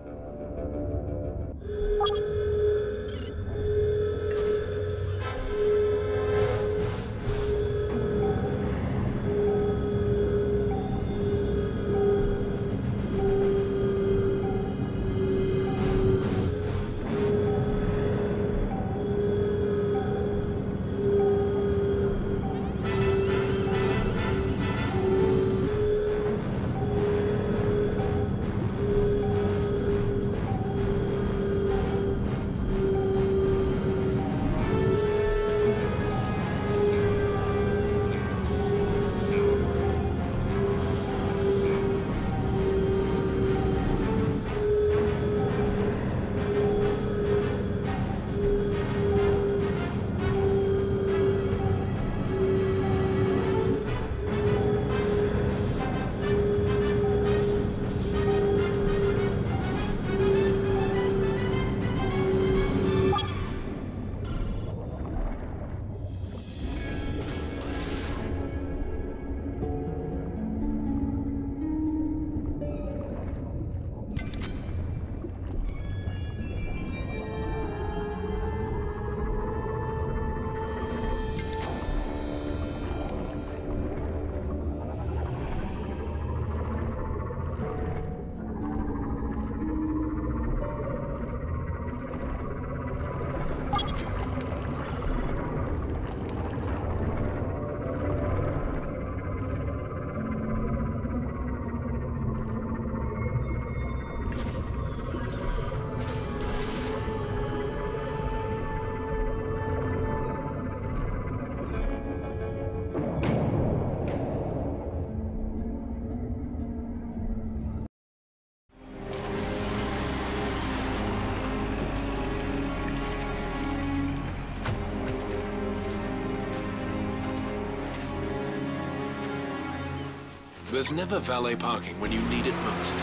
There's never valet parking when you need it most.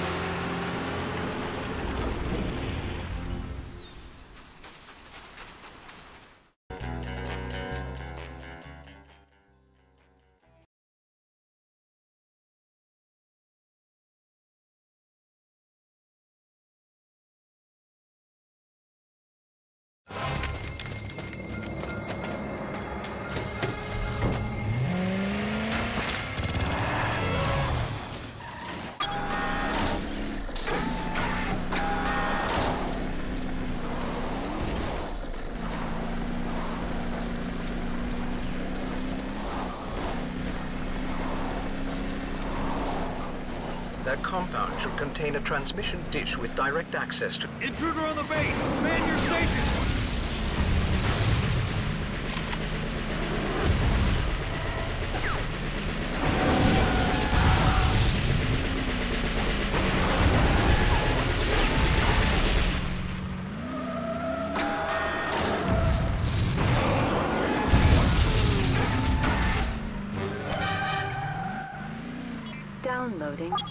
That compound should contain a transmission ditch with direct access to... Intruder on the base! Man your station!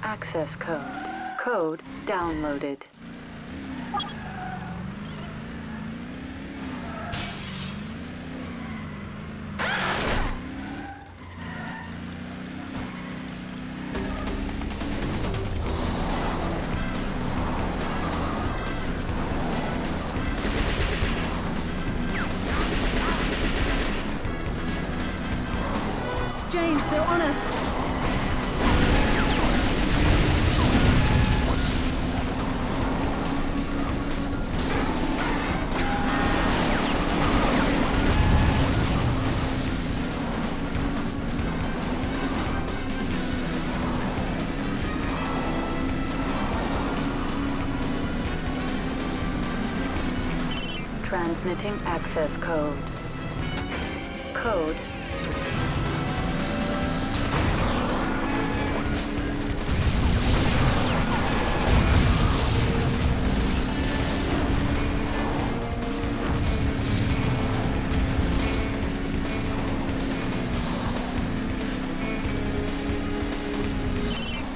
Access code. Code downloaded. James, they're on us! Transmitting access code. Code.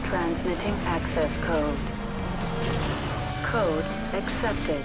Transmitting access code. Code accepted.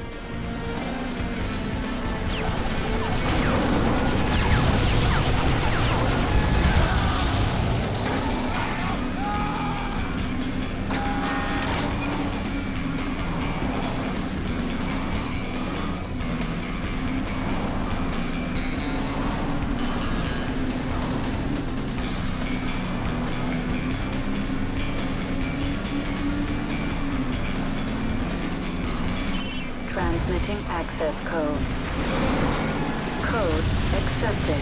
Access code. Code accepted.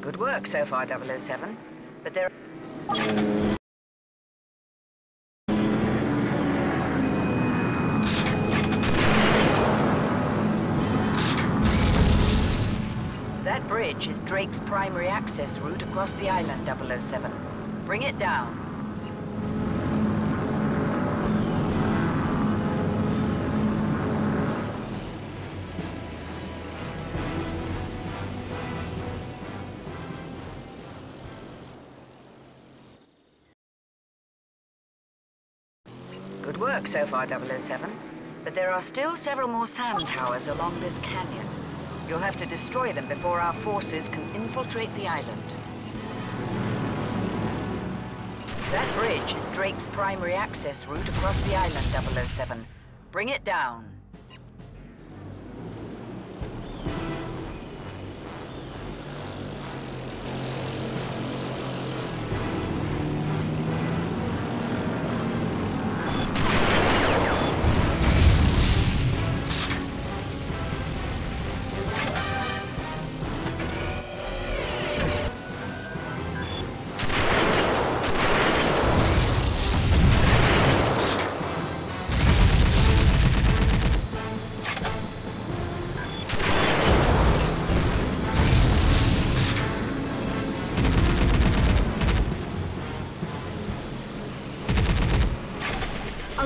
Good work so far, 007, but there are... That bridge is Drake's primary access route across the island, 007. Bring it down. Good work so far, 007. But there are still several more SAM towers along this canyon. You'll have to destroy them before our forces can infiltrate the island. That bridge is Drake's primary access route across the island, 007. Bring it down.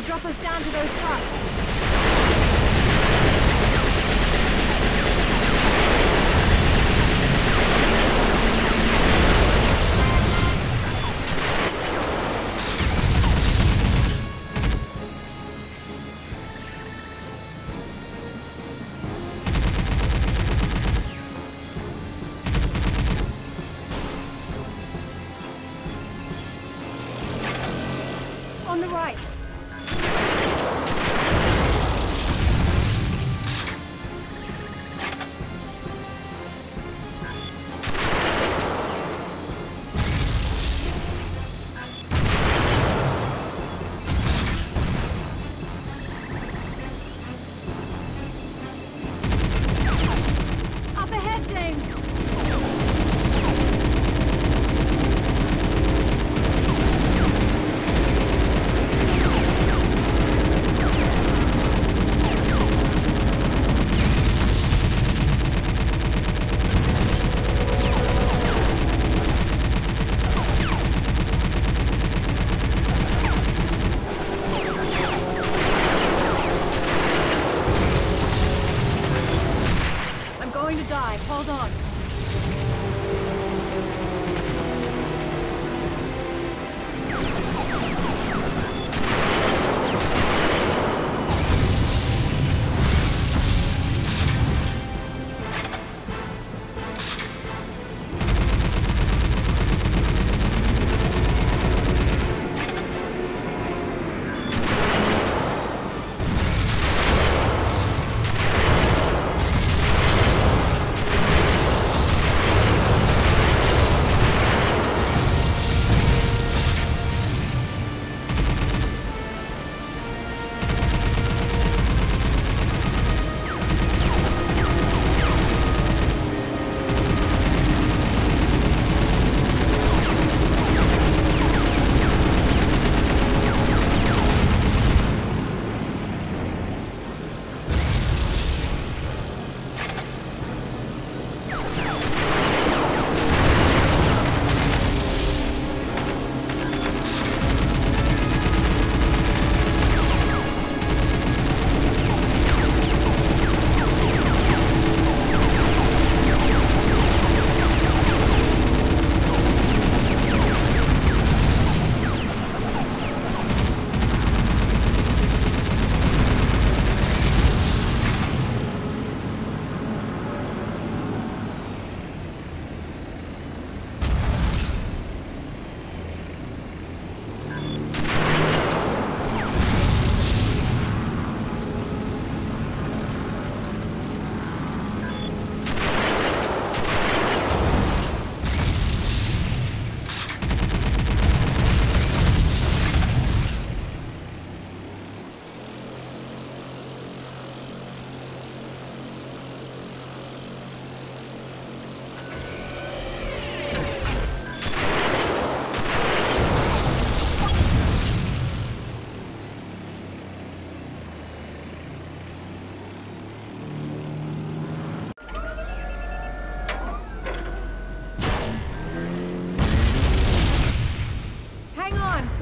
Drop us down to those trucks. On the right.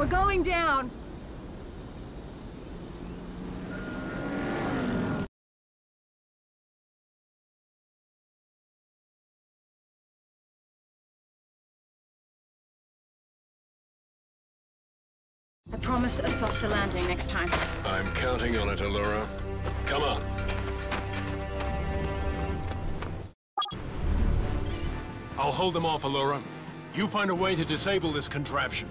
Going down. I promise a softer landing next time. I'm counting on it, Allura. Come on. I'll hold them off, Allura. You find a way to disable this contraption.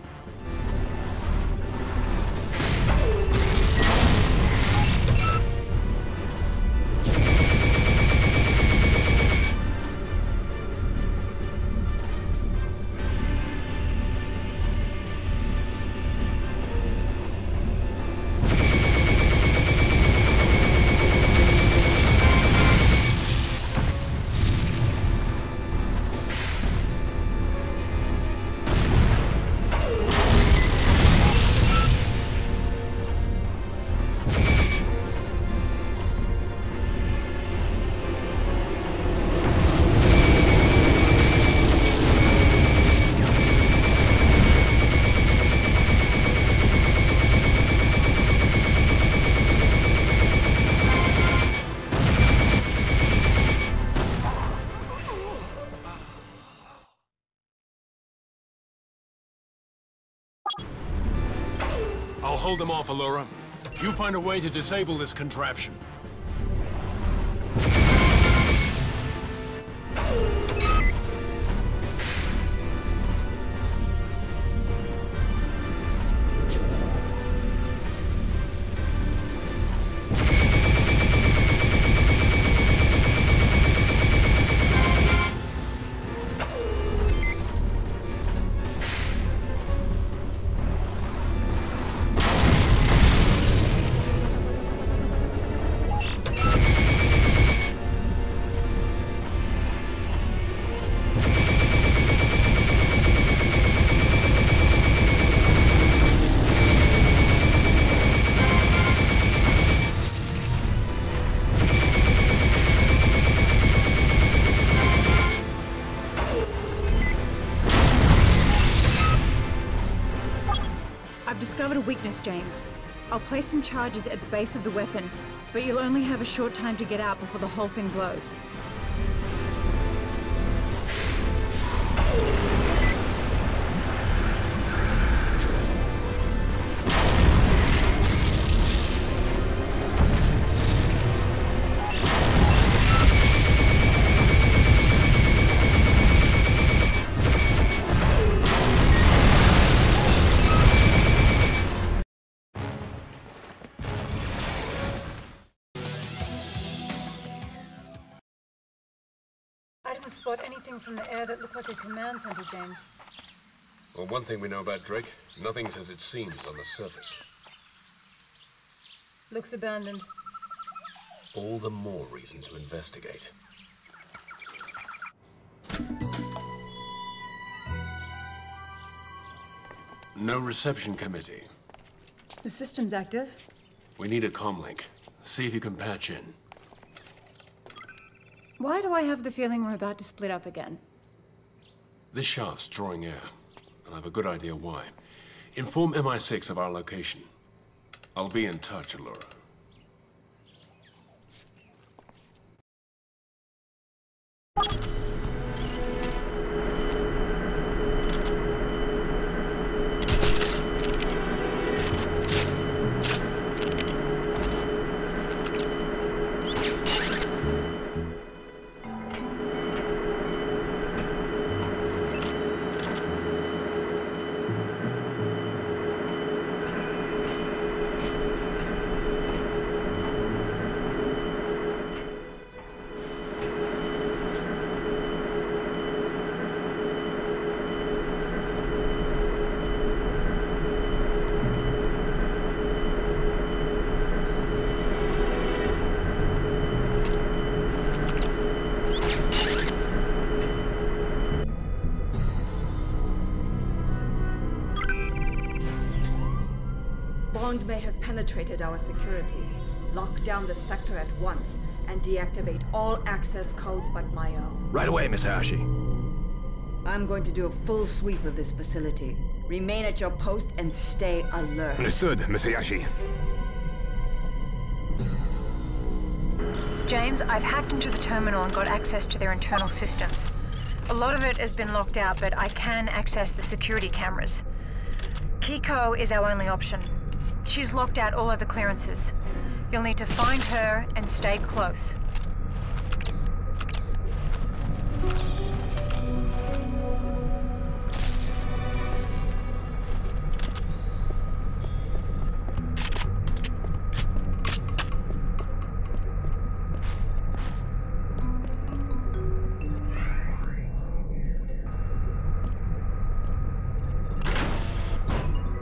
Hold them off, Allura. You find a way to disable this contraption. Discovered a weakness, James. I'll place some charges at the base of the weapon, but you'll only have a short time to get out before the whole thing blows. Spot anything from the air that looked like a command center, James. Well, one thing we know about Drake, nothing's as it seems on the surface. Looks abandoned. All the more reason to investigate. No reception committee. The system's active. We need a comlink. See if you can patch in. Why do I have the feeling we're about to split up again? This shaft's drawing air, and I have a good idea why. Inform MI6 of our location. I'll be in touch, Allura. Bond may have penetrated our security. Lock down the sector at once and deactivate all access codes but my own. Right away, Miss Hayashi. I'm going to do a full sweep of this facility. Remain at your post and stay alert. Understood, Miss Hayashi. James, I've hacked into the terminal and got access to their internal systems. A lot of it has been locked out, but I can access the security cameras. Kiko is our only option. She's locked out all other clearances. You'll need to find her and stay close.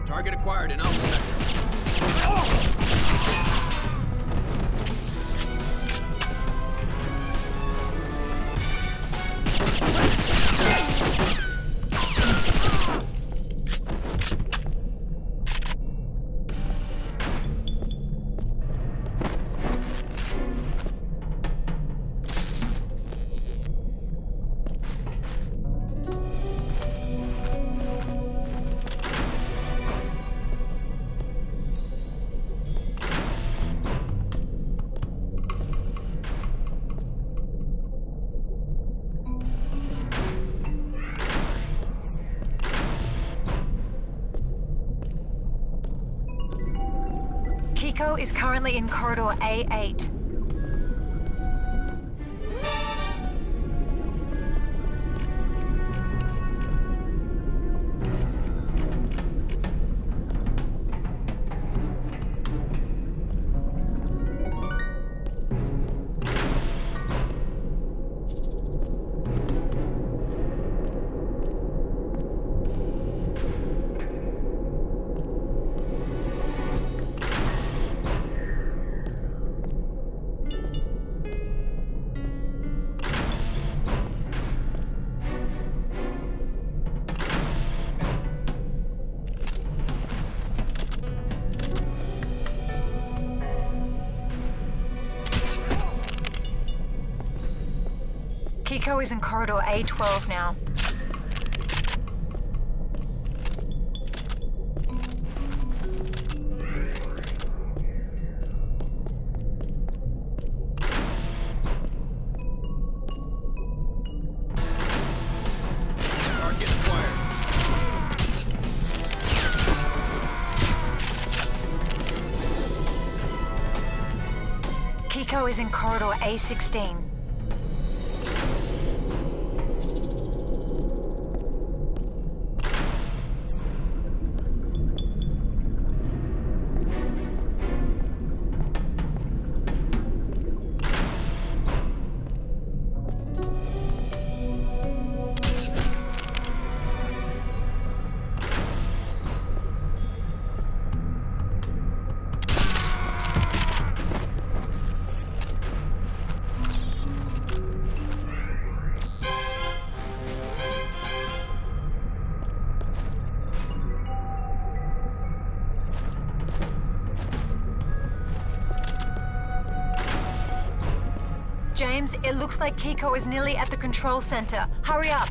Target acquired in Alpha Sector. Oh! Kiko is currently in corridor A8. Kiko is in corridor A12 now. Kiko is in corridor A16. James, it looks like Kiko is nearly at the control center. Hurry up!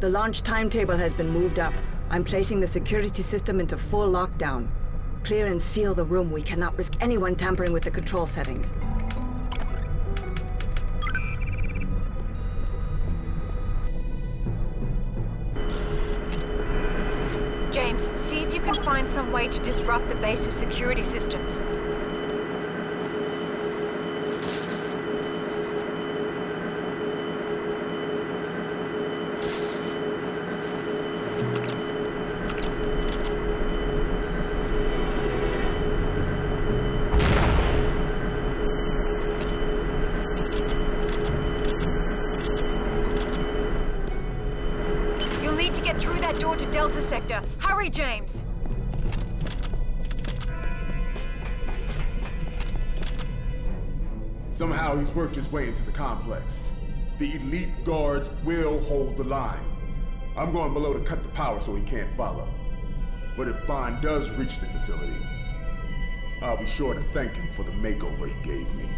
The launch timetable has been moved up. I'm placing the security system into full lockdown. Clear and seal the room. We cannot risk anyone tampering with the control settings. James, see if you can find some way to disrupt the base's security systems. Sector. Hurry, James! Somehow he's worked his way into the complex. the elite guards will hold the line. I'm going below to cut the power so he can't follow. But if Bond does reach the facility, I'll be sure to thank him for the makeover he gave me.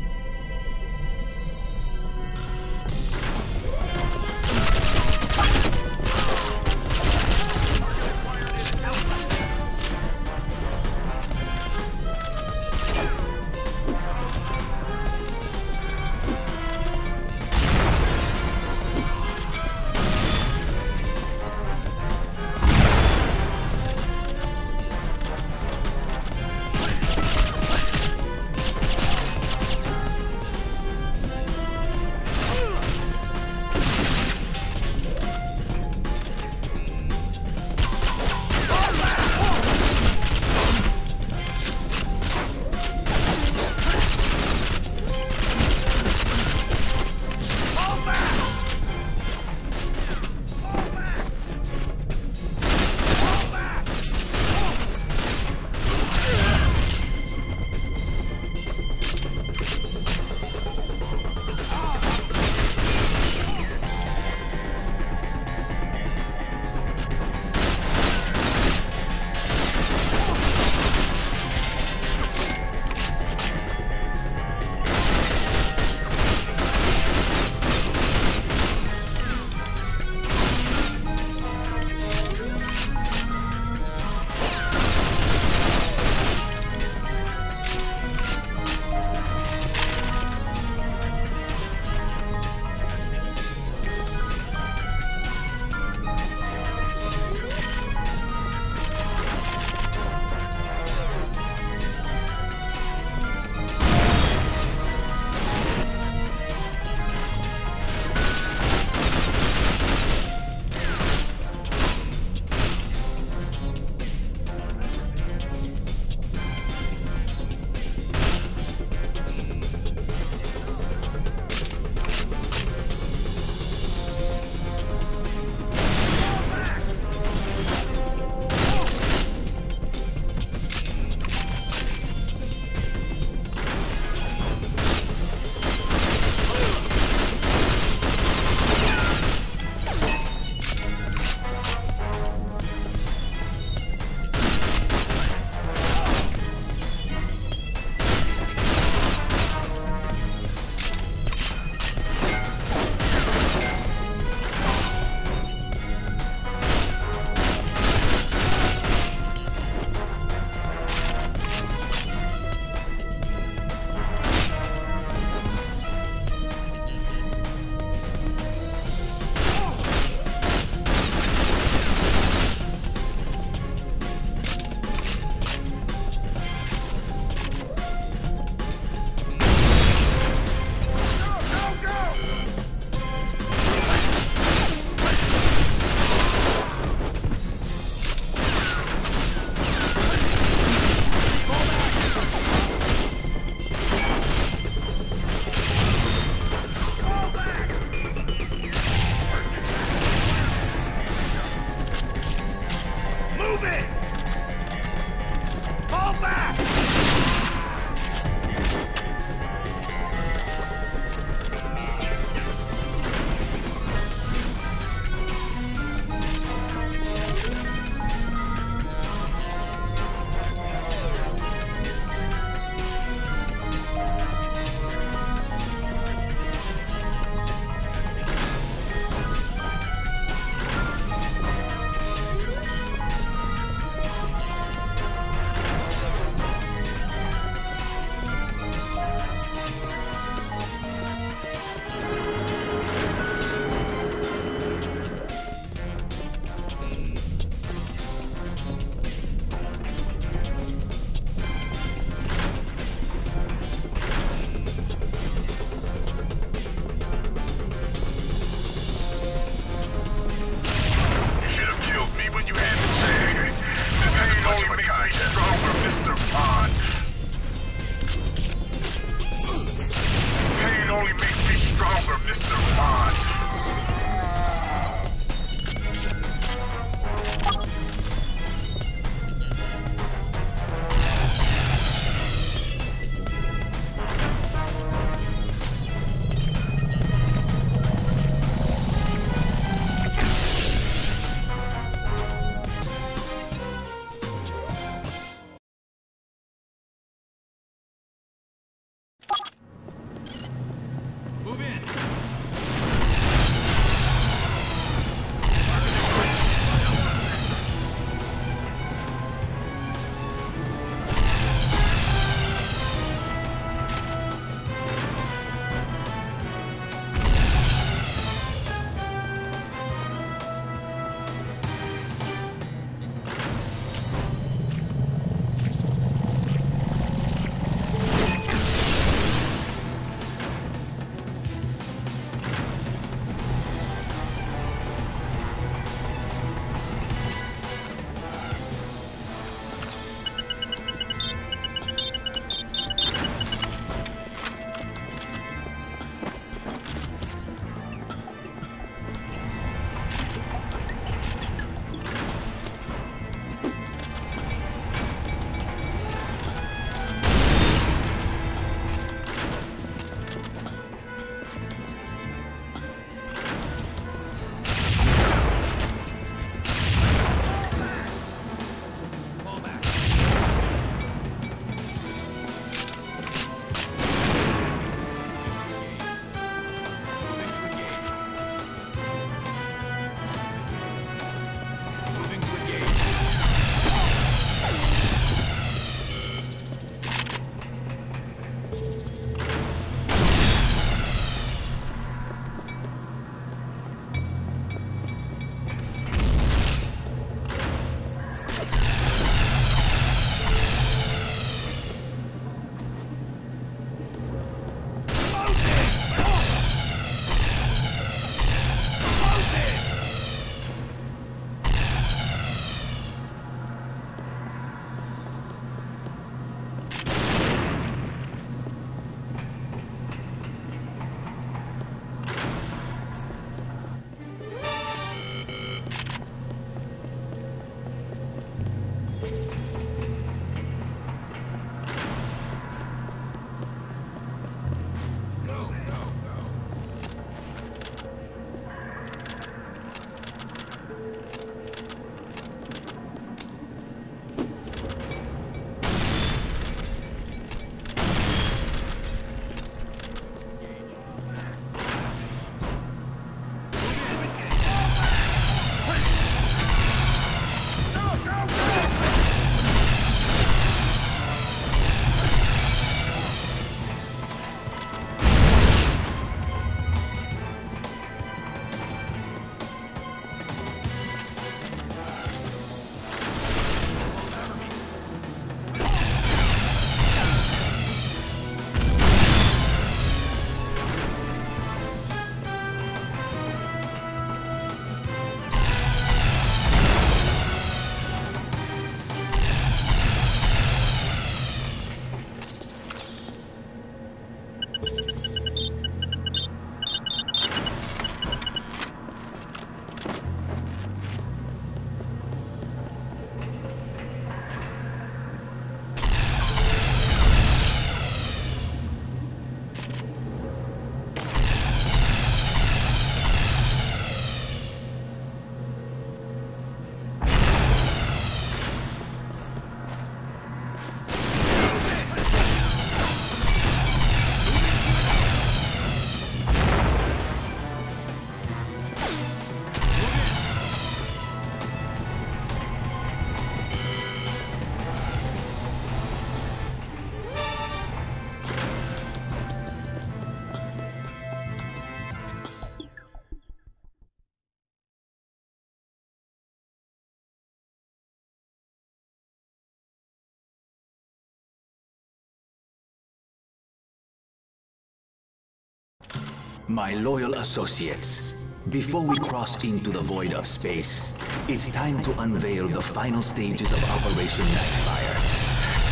My loyal associates, before we cross into the void of space, it's time to unveil the final stages of Operation Nightfire.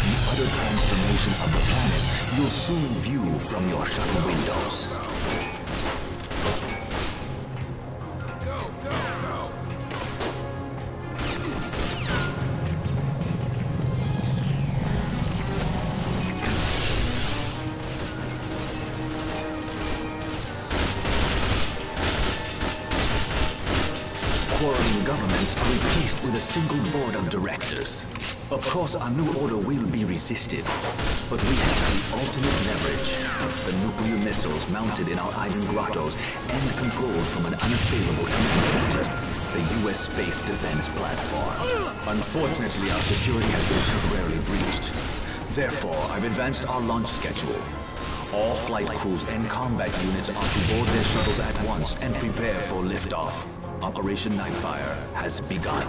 The utter transformation of the planet you'll soon view from your shuttle windows. Of course, our new order will be resisted, but we have the ultimate leverage. The nuclear missiles mounted in our island grottos and controlled from an unassailable command center, the U.S. space defense platform. Unfortunately, our security has been temporarily breached. Therefore, I've advanced our launch schedule. All flight crews and combat units are to board their shuttles at once and prepare for liftoff. Operation Nightfire has begun.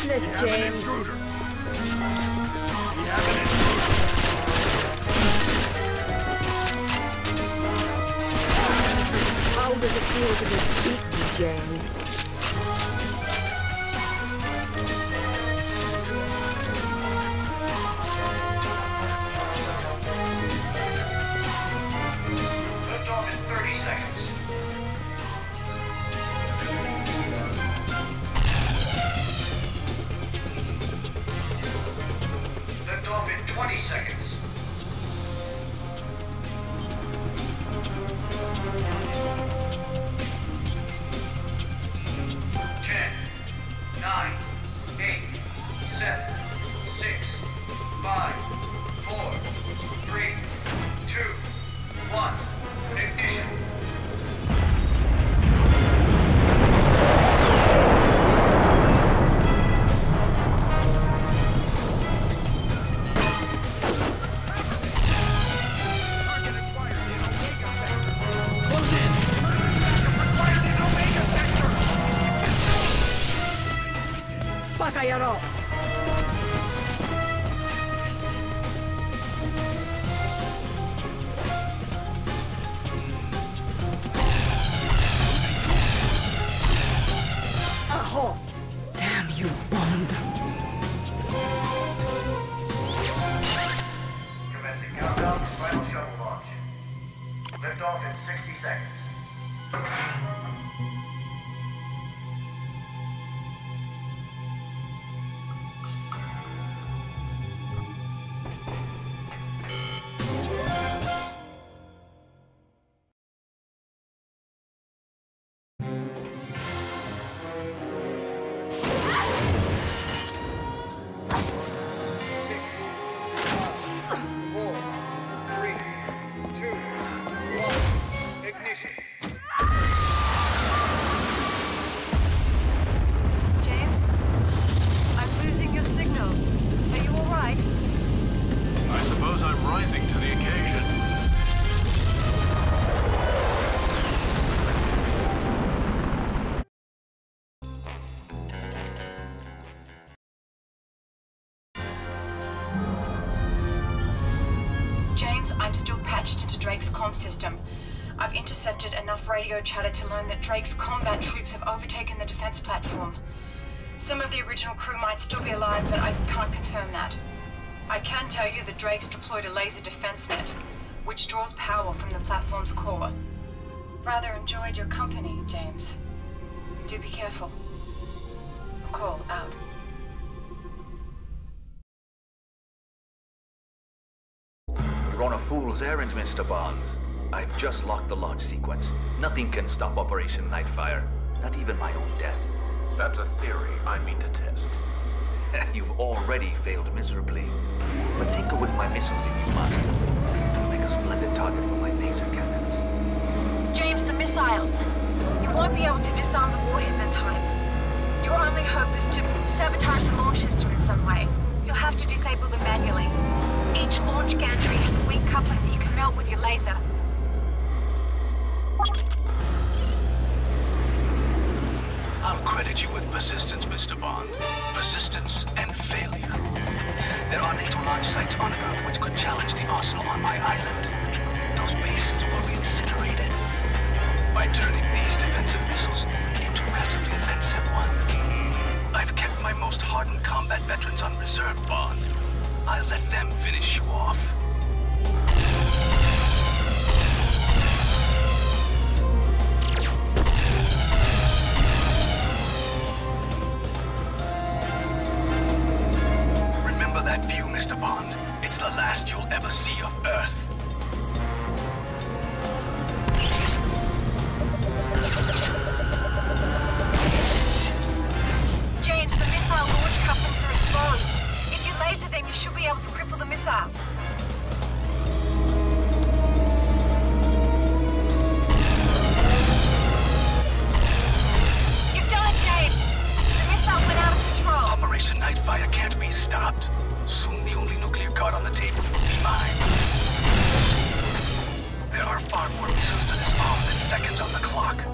goodness, James. How does it feel to be beaten, James? Liftoff in 30 seconds. Liftoff in 20 seconds. I'm still patched into Drake's comm system. I've intercepted enough radio chatter to learn that Drake's combat troops have overtaken the defense platform. Some of the original crew might still be alive, but I can't confirm that. I can tell you that Drake's deployed a laser defense net, which draws power from the platform's core. Rather enjoyed your company, James. Do be careful. Call out. You're on a fool's errand, Mr. Bond. I've just locked the launch sequence. Nothing can stop Operation Nightfire. Not even my own death. That's a theory I mean to test. You've already failed miserably. But tinker with my missiles if you must. It'll make a splendid target for my laser cannons. James, the missiles! You won't be able to disarm the warheads in time. Your only hope is to sabotage the launch system in some way. You'll have to disable them manually. Each launch gantry has a weak coupling that you can melt with your laser. I'll credit you with persistence, Mr. Bond. Persistence and failure. There are NATO launch sites on Earth which could challenge the arsenal on my island. Those bases will be incinerated. By turning these defensive missiles into massively offensive ones, I've kept my most hardened combat veterans on reserve, Bond. I'll let them finish you off. Remember that view, Mr. Bond. It's the last you'll ever see of Earth. James, the missile launch couplings are exposed. Later, then you should be able to cripple the missiles. You've done it, James! The missile went out of control. Operation Nightfire can't be stopped. Soon the only nuclear card on the table will be mine. There are far more missiles to disarm than seconds on the clock.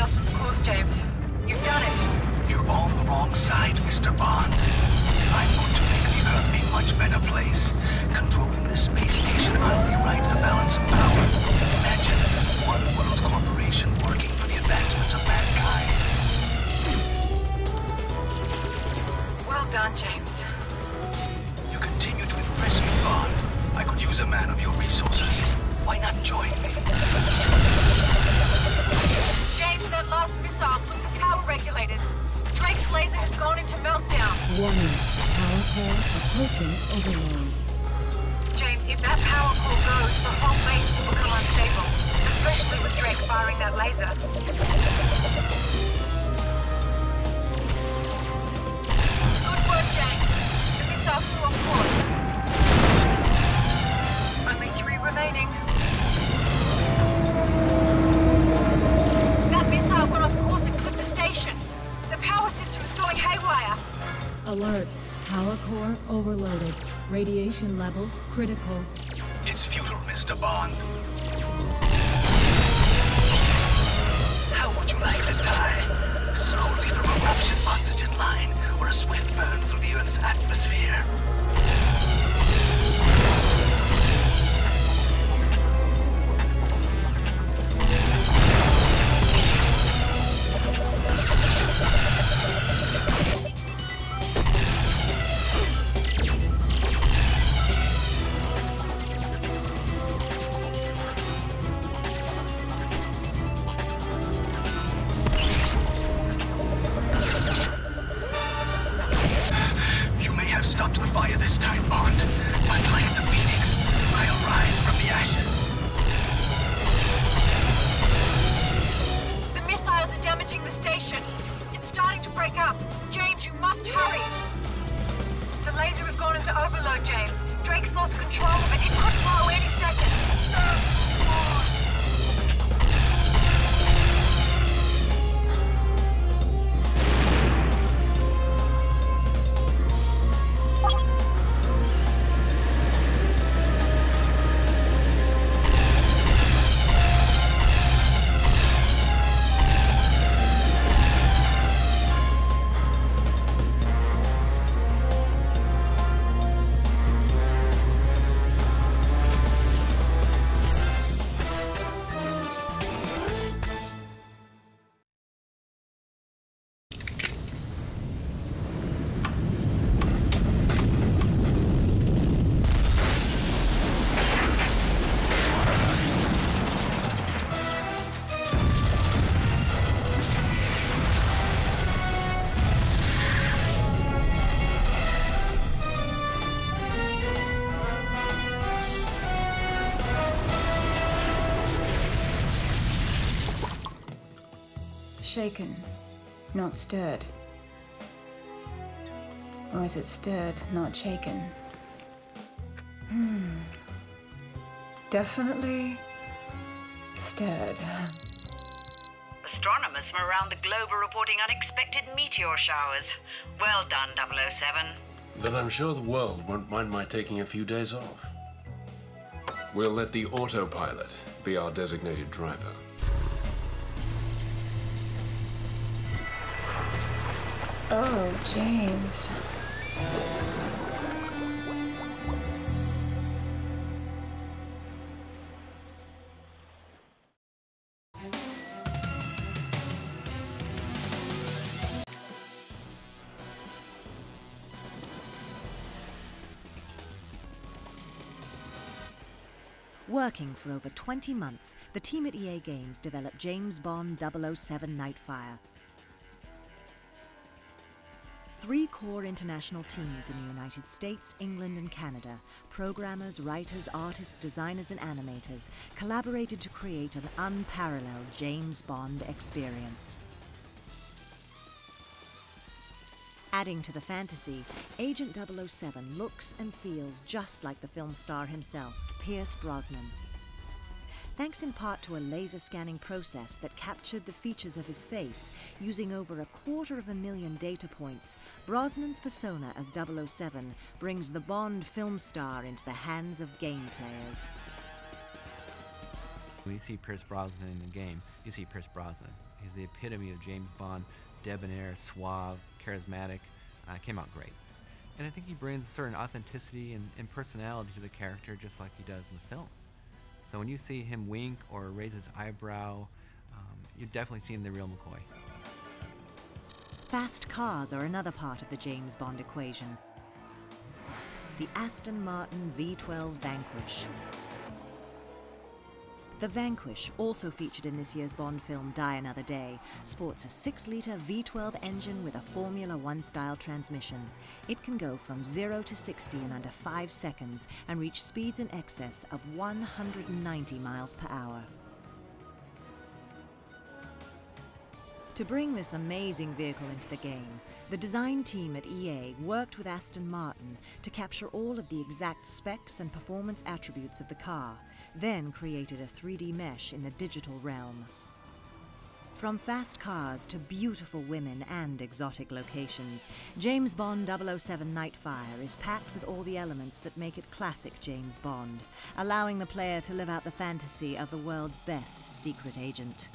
Justin's clues, James. You've done it. You're on the wrong side, Mr. Bond. I'm going to make the Earth a much better place. Controlling the space station, I'll rewrite the balance of power. Imagine one world corporation working for the advancement of mankind. Well done, James. You continue to impress me, Bond. I could use a man of your resources. Why not join me? James, that lost missile blew the power regulators. Drake's laser has gone into meltdown. Warning. Power core approaching overload. James, if that power core goes, the whole base will become unstable. Especially with Drake firing that laser. Good work, James. The missile flew off course. Only 3 remaining. Alert. Power core overloaded. Radiation levels critical. It's futile, Mr. Bond. How would you like to die? Slowly from eruption oxygen line or a swift burn through the Earth's atmosphere? Shaken, not stirred. Or is it stirred, not shaken? Definitely stirred. Astronomers from around the globe are reporting unexpected meteor showers. Well done, 007. Then I'm sure the world won't mind my taking a few days off. We'll let the autopilot be our designated driver. Oh, James. Working for over 20 months, the team at EA Games developed James Bond 007 Nightfire. 3 core international teams in the United States, England and Canada, programmers, writers, artists, designers and animators, collaborated to create an unparalleled James Bond experience. Adding to the fantasy, Agent 007 looks and feels just like the film star himself, Pierce Brosnan. Thanks in part to a laser scanning process that captured the features of his face using over 250,000 data points, Brosnan's persona as 007 brings the Bond film star into the hands of game players. When you see Pierce Brosnan in the game, you see Pierce Brosnan. He's the epitome of James Bond, debonair, suave, charismatic. Came out great. And I think he brings a certain authenticity and personality to the character, just like he does in the film. So when you see him wink or raise his eyebrow, you're definitely seeing the real McCoy. Fast cars are another part of the James Bond equation. The Aston Martin V12 Vanquish. The Vanquish, also featured in this year's Bond film Die Another Day, sports a 6-litre V12 engine with a Formula 1 style transmission. It can go from 0 to 60 in under 5 seconds and reach speeds in excess of 190 miles per hour. To bring this amazing vehicle into the game, the design team at EA worked with Aston Martin to capture all of the exact specs and performance attributes of the car, then created a 3D mesh in the digital realm. From fast cars to beautiful women and exotic locations, James Bond 007 Nightfire is packed with all the elements that make it classic James Bond, allowing the player to live out the fantasy of the world's best secret agent.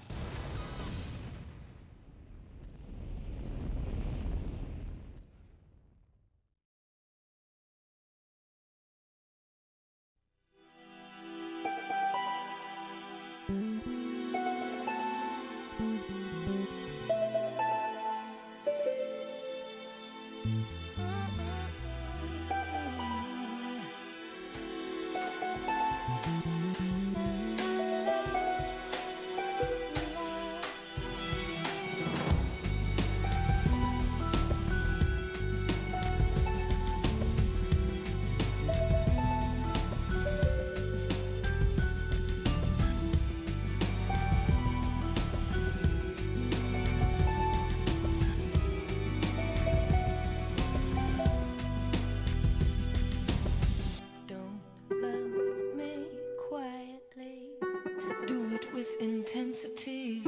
Intensity.